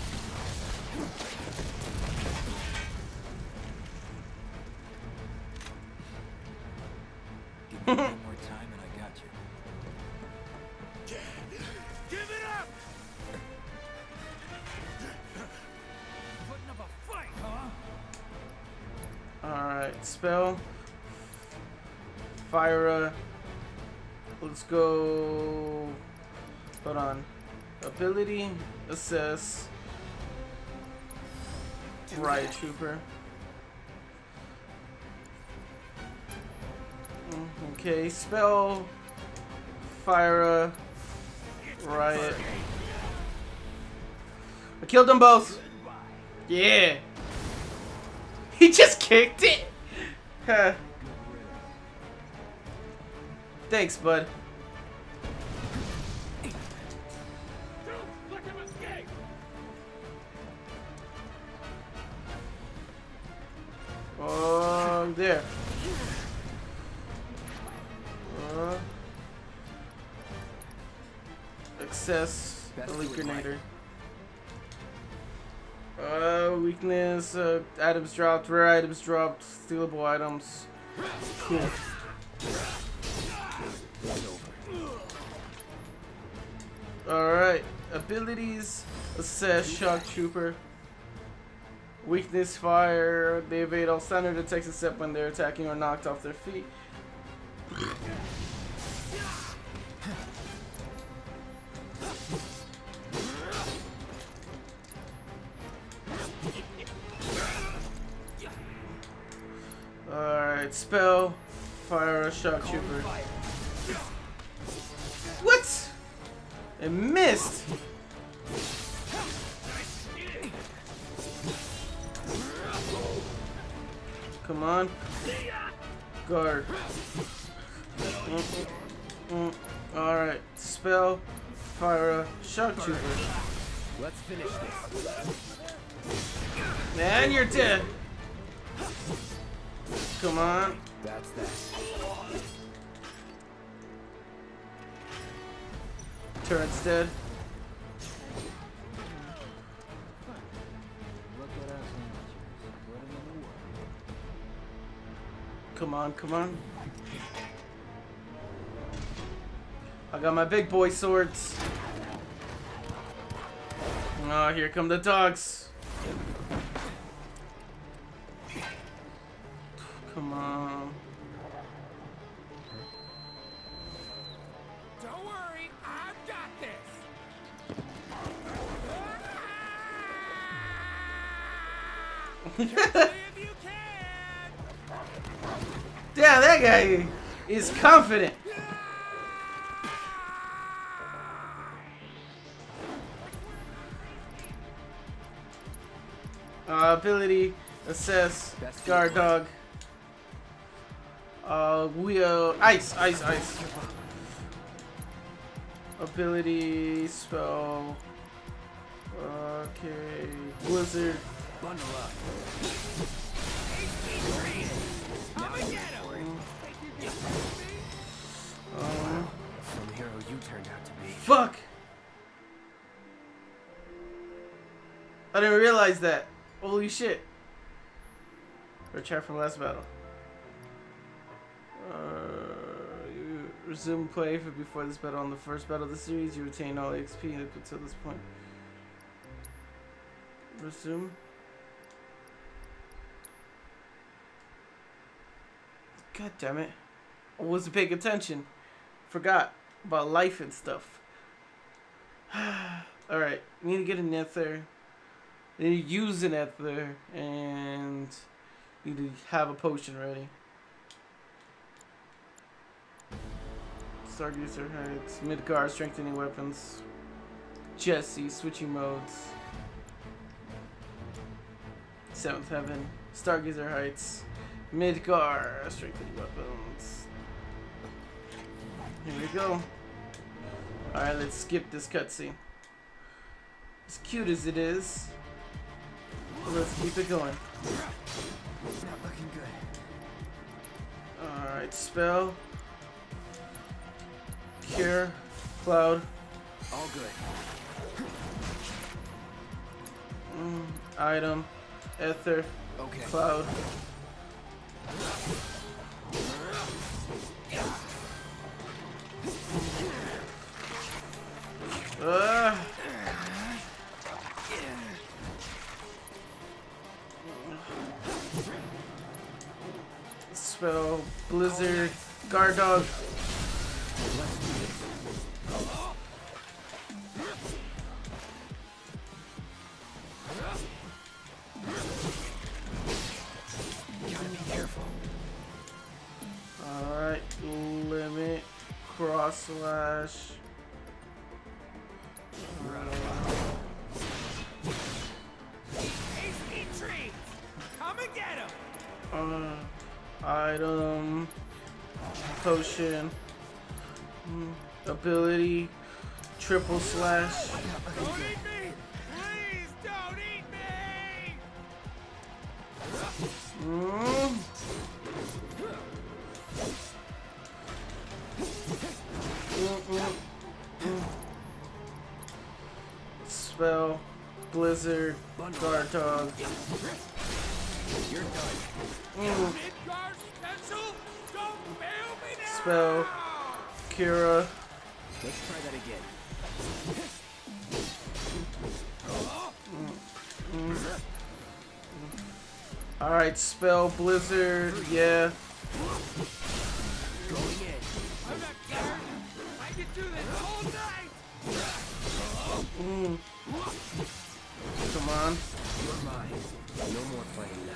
Give me one more time and I got you. Give it up! Putting up a fight, huh? Alright, spell. Fire. Uh, let's go. Hold on. Ability, assess. Riot Trooper. Okay, spell. Fire. Uh, Riot. I killed them both. Yeah. He just kicked it. Huh. Thanks, bud. Oh, there. Uh, access Liquinator. Uh, weakness. Uh, items dropped. Rare items dropped. Stealable items. Cool. Alright, abilities, assess, shock trooper, weakness, fire, they evade all standard attacks except when they're attacking or knocked off their feet. Alright, spell, fire, a shock trooper. What? It missed. Come on. Guard. Mm, mm. Alright. Spell. Fire. Shock trooper. Let's finish this. And you're dead. Come on. That's that. Turret's dead. Come on, come on. I got my big boy swords. Oh, here come the dogs. Come on. Damn, that guy is confident. Uh, ability, assess, guard dog. Uh, wheel, ice, ice, ice. Ability, spell. Okay, blizzard. Bundle up. Uh, Some hero you turned out to be. Fuck! I didn't realize that. Holy shit. Or chat from last battle. Uh, you resume play for before this battle. On the first battle of the series, you retain all X P up until this point. Resume. God damn it. I wasn't paying attention. Forgot about life and stuff. Alright, we need to get an ether. Then you use an ether and you need to have a potion ready. Stargazer heads, Midgar, strengthening weapons, Jesse, switching modes, Seventh Heaven, Stargazer Heights, Midgar, strengthening weapons. Here we go. Alright, let's skip this cutscene. As cute as it is, let's keep it going. Not looking good. Alright, spell. Cure. Cloud. All good. Mm, item. Ether. Okay. Cloud. Uh. Spell, blizzard, guard dog. Alright, limit, cross slash. Come and get him. Uh, item, potion, ability, triple slash. Don't eat me! Please don't eat me! Mm. Mm -mm. Mm. Spell, blizzard, guard dog. You're done. Mm. Spell, Kira. Let's try that again. Mm. Mm. All right, spell blizzard. Yeah. Going in. I'm not scared. I can do this all night. Mm. Come on. You're mine. No more fighting nights.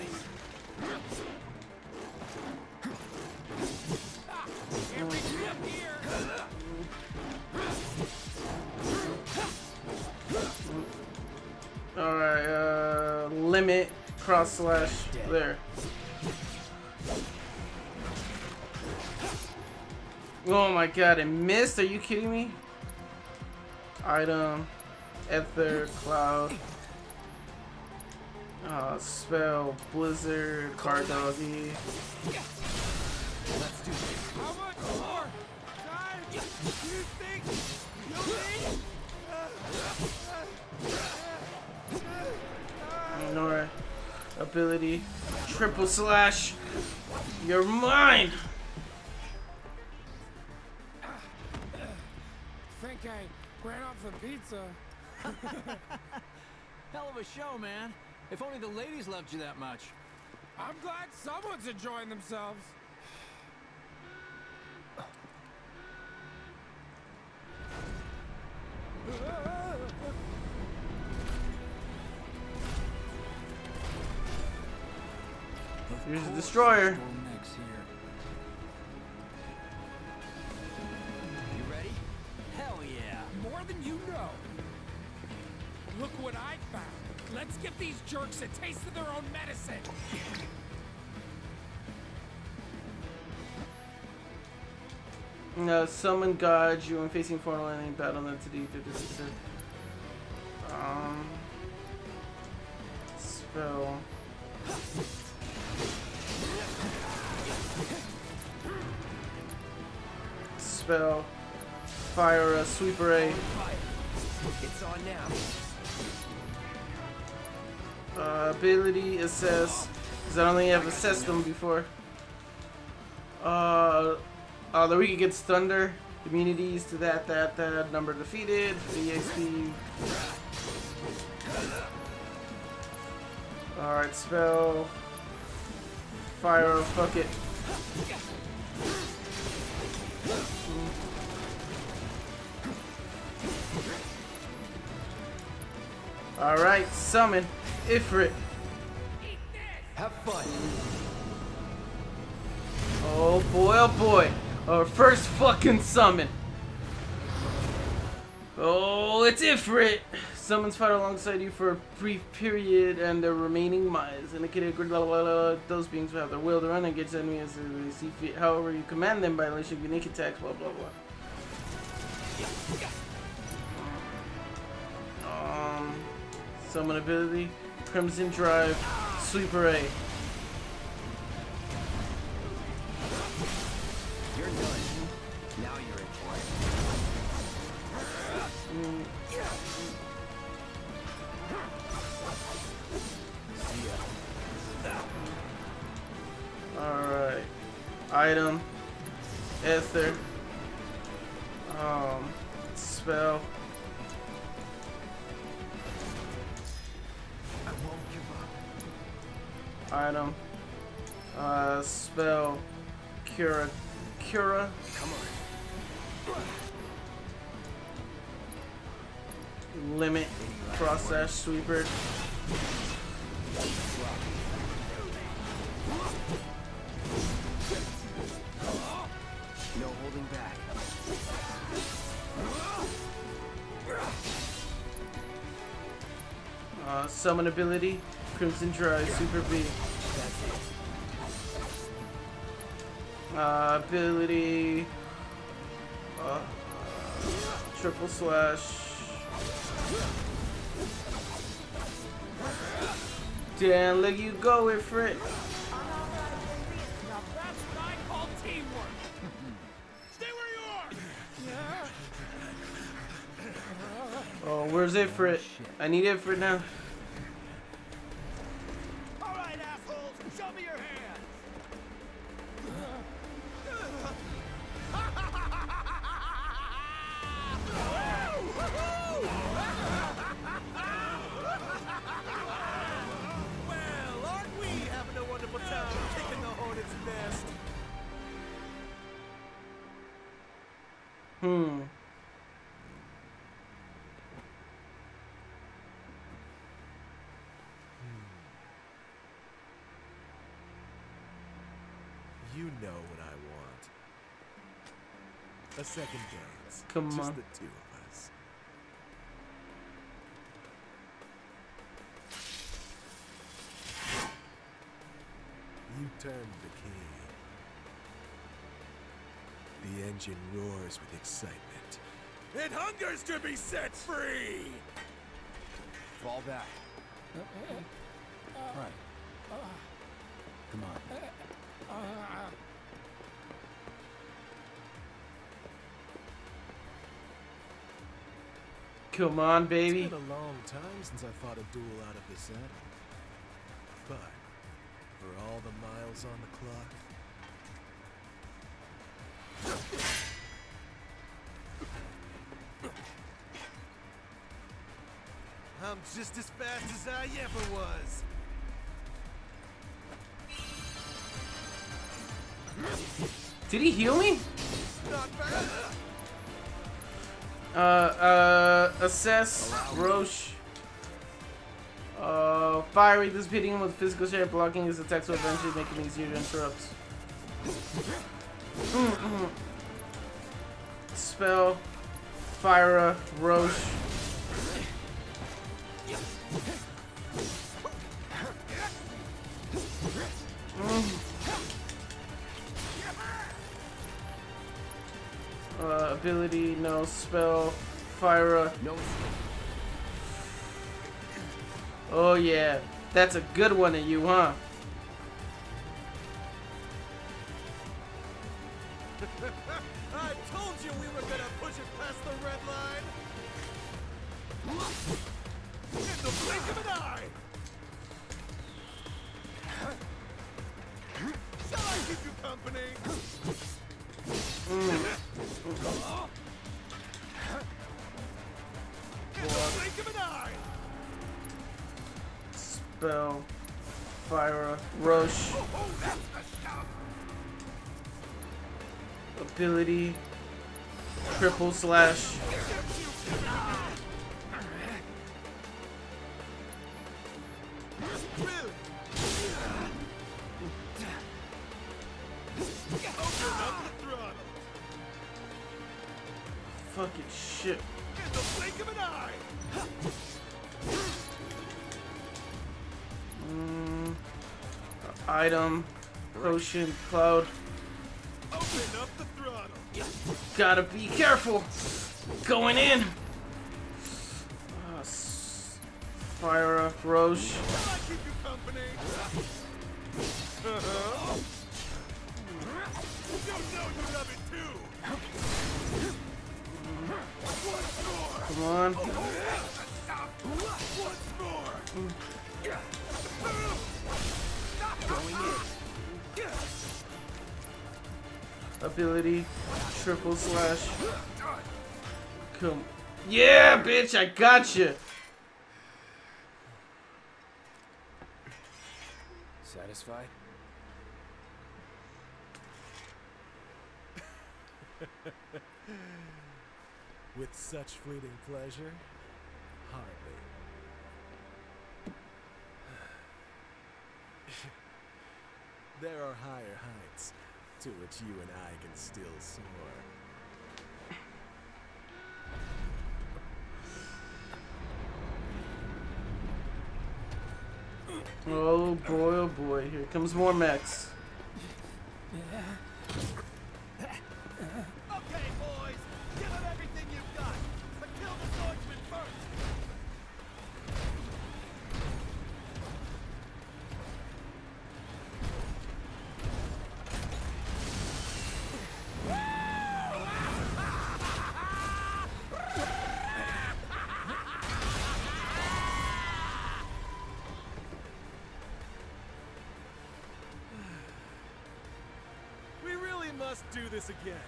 Alright, uh, limit, cross slash, there. Oh my god, it missed? Are you kidding me? Item, ether, cloud. Uh, spell, blizzard, card doggy. Let's do this. How much more time do you think you'll need? Ignore. Ability. Triple slash. You're mine! I think I ran off the pizza. Hell of a show, man. If only the ladies loved you that much. I'm glad someone's enjoying themselves. Here's the destroyer. You ready? Hell yeah! More than you know. Look what I found. Let's give these jerks a taste of their own medicine. No, summon God, you when facing foreign landing battle not to do this. Um spell. Spell. Fire a sweeper A. It's on now. Uh, ability assess. Because I don't think I've assessed them before. Uh Uh, the Rika gets thunder, immunities to that, that, that, number defeated, E X P. Alright, spell. Fire, fuck it. Alright, summon Ifrit. Have fun. Oh boy, oh boy. Our first fucking summon. Oh, it's Ifrit. Summons fight alongside you for a brief period and their remaining minds. Indicate a grid level. Those beings who have their will to run and against enemies as they see fit. However, you command them by unleashing unique attacks. Blah blah blah. Um, summon ability: Crimson Drive, Sweeper A. Alright. Item. Ether. Um. Spell. I won't give up. Item. Uh. Spell. Cura. Cura. Come on. Limit. Cross dash sweeper. No holding back. Uh, summon ability, Crimson Drive, Super B. Uh, ability, uh, uh, triple slash. Damn, look you go, Ifrit. Oh, where's Ifrit? I need Ifrit now. All right, assholes, show me your hands. Well, aren't we having a wonderful time taking the hornet's nest? Hmm. A second dance. Come on. Just the two of us. You turned the key. The engine roars with excitement. It hungers to be set free! Fall back. Right. Come on. Come on, baby. It's been a long time since I fought a duel out of the saddle. But for all the miles on the clock, I'm just as fast as I ever was. Did he heal me? Not bad. Uh, uh, assess, Roche, uh, Go. Fiery, this beating him with physical share blocking his attacks will eventually make it easier to interrupt. Mm-mm. Spell. Fire. Roche. Mm. Uh, ability, no. Spell. Fire. No. Oh yeah, that's a good one of you, huh? I told you we were gonna push it past the red line. In the blink of an eye. Shall I keep you company? Mm. In the blink of an eye. Spell, Fire, Rush, oh, oh, that's the stuff. Ability, Triple Slash. Fucking shit. In the blink of an eye. Mm, item, potion, Cloud. Open up the throttle. Gotta be careful. Going in. Uh, s fire up, Roche. I keep you company. Uh-huh. You know you love it too. Mm. Once more. Come on. Oh, once more. Mm. Yeah. Going in. Ability, Triple Slash. Come. Yeah, bitch, I got you. Satisfied? With such fleeting pleasure, hardly. There are higher heights to which you and I can still soar. Oh boy, oh boy, here comes more mechs. Okay, boys, give it everything you've got, but kill the swordsman first. Do this again.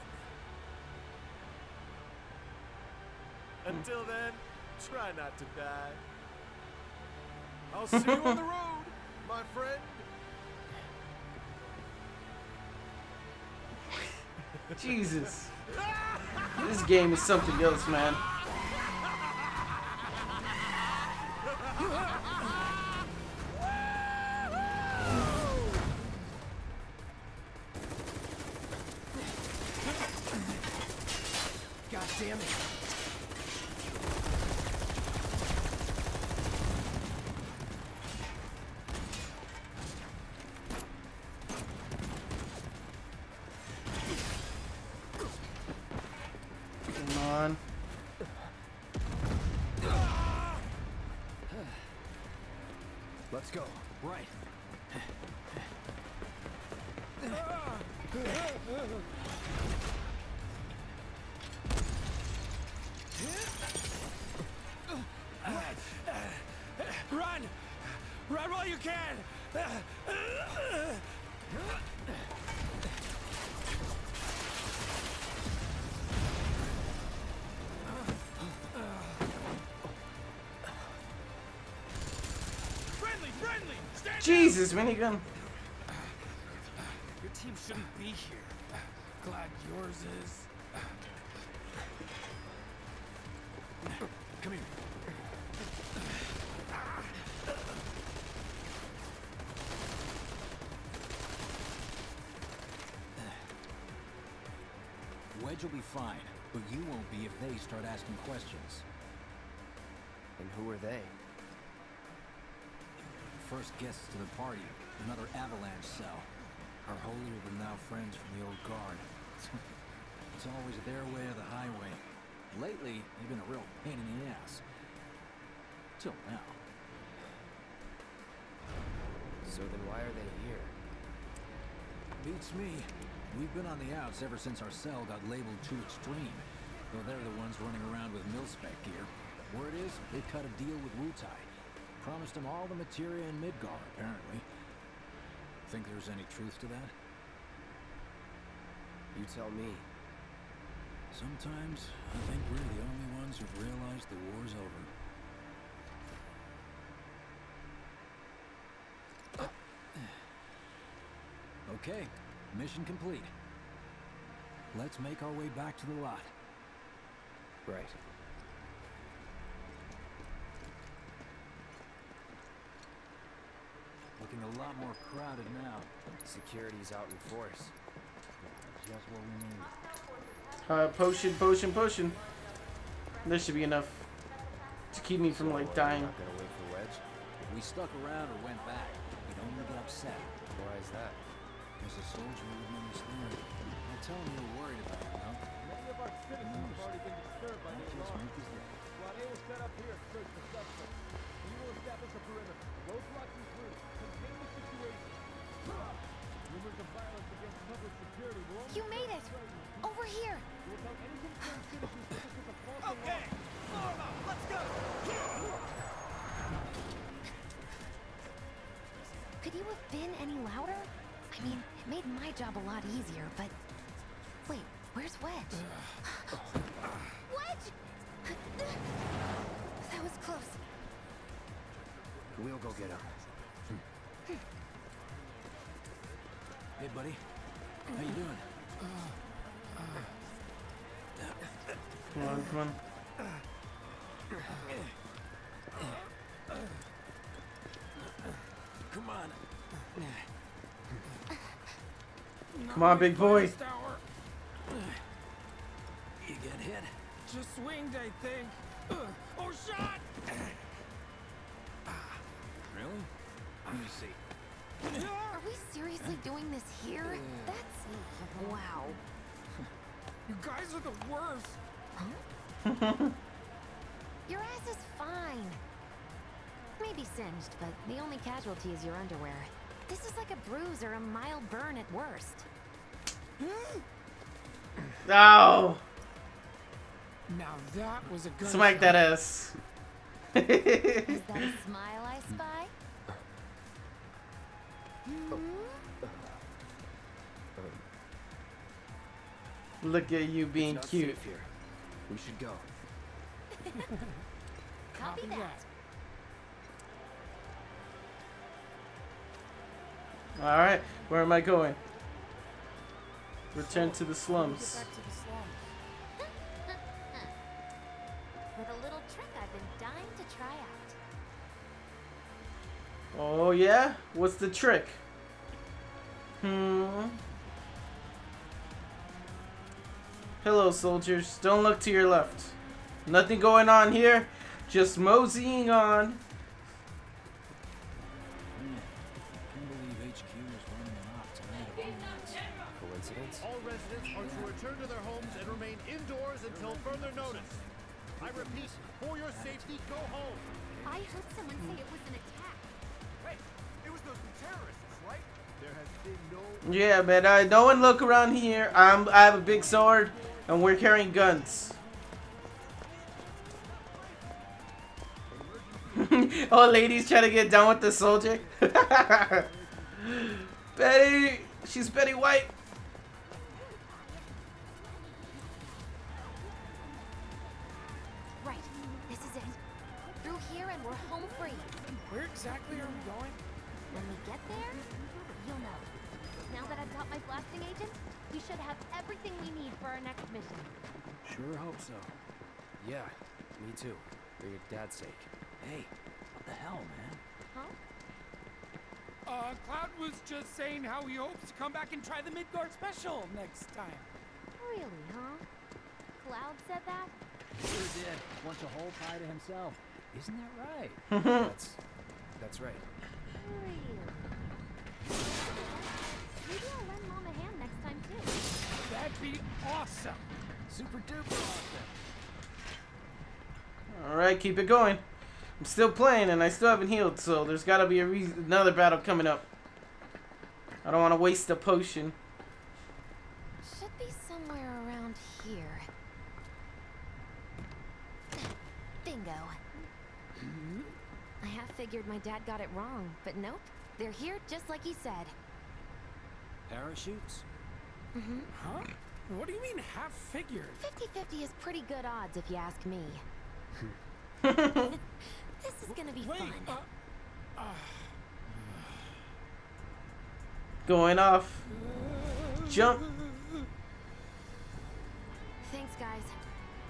Until then, try not to die. I'll see you on the road, my friend. Jesus. This game is something else, man. Let's go. Right. Run! Run while you can! Jesus, minigun. Your team shouldn't be here. Glad yours is. Come here. Wedge will be fine, but you won't be if they start asking questions. And who are they? First guests to the party, another Avalanche cell. Our holier-than-thou friends from the old guard. It's always their way or the highway. Lately, they've been a real pain in the ass. Till now. So then why are they here? Beats me. We've been on the outs ever since our cell got labeled too extreme. Though they're the ones running around with mil-spec gear. Word is, they cut a deal with Wutai. Promised them all the materia in Midgar, apparently. Think there's any truth to that? You tell me. Sometimes, I think we're the only ones who've realized the war's over. Okay, mission complete. Let's make our way back to the lot. Right. Looking a lot more crowded now. Security's out in force. Just what we need. Uh, potion, potion, potion. This should be enough to keep me from, like, dying. Not gonna wait for Wedge. If we stuck around or went back, we'd only get upset. Why is that? There's a soldier living in this area. I tell him you're worried about him, though. Many of our citizens have already been disturbed by this alarm. Rade was set up here to search the suspect. You will establish a perimeter. Roadblocks his route. Contain the situation. Rumors of violence against public security will only... You made it! Over here! Okay! Norma! Let's go! Could you have been any louder? I mean, it made my job a lot easier, but... Wait, where's Wedge? Wedge! That was close. We'll go get him. Hey, buddy. How you doing? Come on, come on. Come on. Come on, big boy. You get hit? Just swinged, I think. Uh, or shot! Really? Let me see. Are we seriously doing this here? That's... wow. You guys are the worst. Huh? Your ass is fine. Maybe singed, but the only casualty is your underwear. This is like a bruise or a mild burn at worst. No. Now that was a good smack shot. That ass. Is that a smile I spy? Mm-hmm. Look at you being cute. Here. We should go. Copy, Copy that. that. Alright, where am I going? Return to the slums. With a little trick I've been dying to try out. Oh yeah? What's the trick? Hmm. Hello, soldiers. Don't look to your left. Nothing going on here. Just moseying on. All residents are to return to their homes and remain indoors until further notice. I repeat, for your safety, go home. I heard someone say it was an attack. Wait, it was those terrorists, right? There has been no... Yeah, man, I no one look around here. I'm I have a big sword and we're carrying guns. Oh, ladies trying to get down with the soldier. Betty, she's Betty White. Hey, what the hell, man? Huh? Uh, Cloud was just saying how he hopes to come back and try the Midgar special next time. Really, huh? Cloud said that? Sure did. Wants a whole pie to himself. Isn't that right? that's, that's right. Really? Maybe I'll lend Mom a hand next time, too. That'd be awesome. Super duper awesome. Alright, keep it going. I'm still playing and I still haven't healed, so there's gotta be a reason, another battle coming up. I don't want to waste a potion. Should be somewhere around here. Bingo. Mm-hmm. I half figured my dad got it wrong, but nope. They're here just like he said. Parachutes? Mm-hmm. Huh? What do you mean half figured? fifty fifty is pretty good odds if you ask me. This is gonna be Wait, fun. Uh, uh... Going off. Jump. Thanks, guys.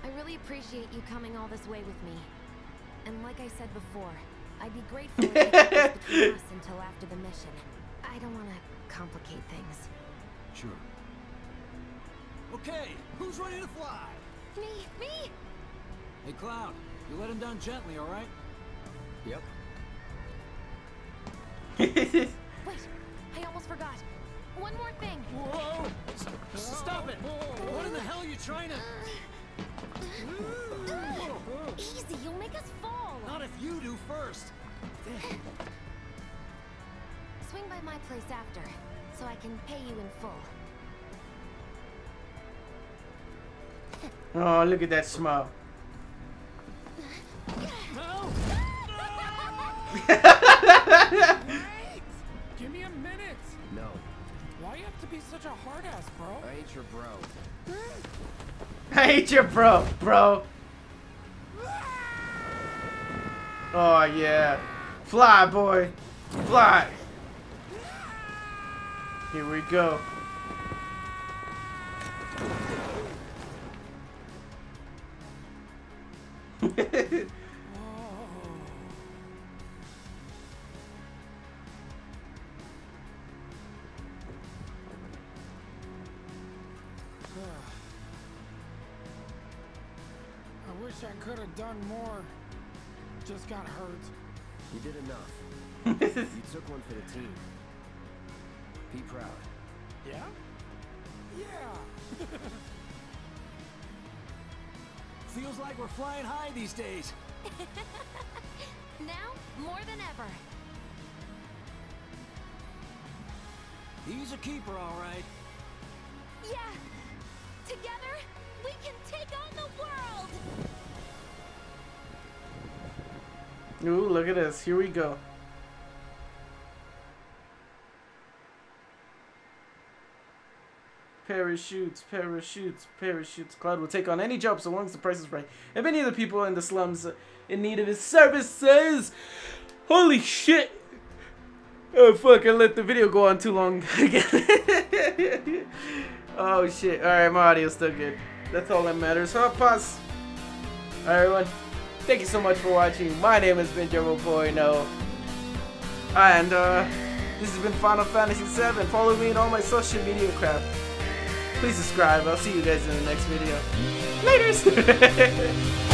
I really appreciate you coming all this way with me. And like I said before, I'd be grateful if you could between us until after the mission. I don't want to complicate things. Sure. Okay, who's ready to fly? Me, me. Hey, Cloud, you let him down gently, all right? Yep. Wait. I almost forgot. One more thing. Whoa! Stop it! What in the hell are you trying to... Easy, you'll make us fall. Not if you do first. Swing by my place after, so I can pay you in full. Oh, look at that smile. No! Give me a minute! No. Why you have to be such a hard ass, bro? I hate your bro. I hate your bro, bro. Oh yeah. Fly, boy. Fly. Here we go. Done more, just got hurt. You did enough. You took one for the team. Be proud. Yeah? Yeah! Feels like we're flying high these days. Now, more than ever. He's a keeper, all right. Yeah! Together, we can take on the world! Ooh, look at this. Here we go. Parachutes, parachutes, parachutes. Cloud will take on any job so long as the price is right. And many of the people in the slums in need of his services. Holy shit. Oh, fuck. I let the video go on too long again. Oh, shit. Alright, my audio's still good. That's all that matters. I'll pause. Alright, everyone. Thank you so much for watching. My name has been JemboFoyNo. And uh, this has been Final Fantasy seven. Follow me on all my social media crap. Please subscribe. I'll see you guys in the next video. Laters!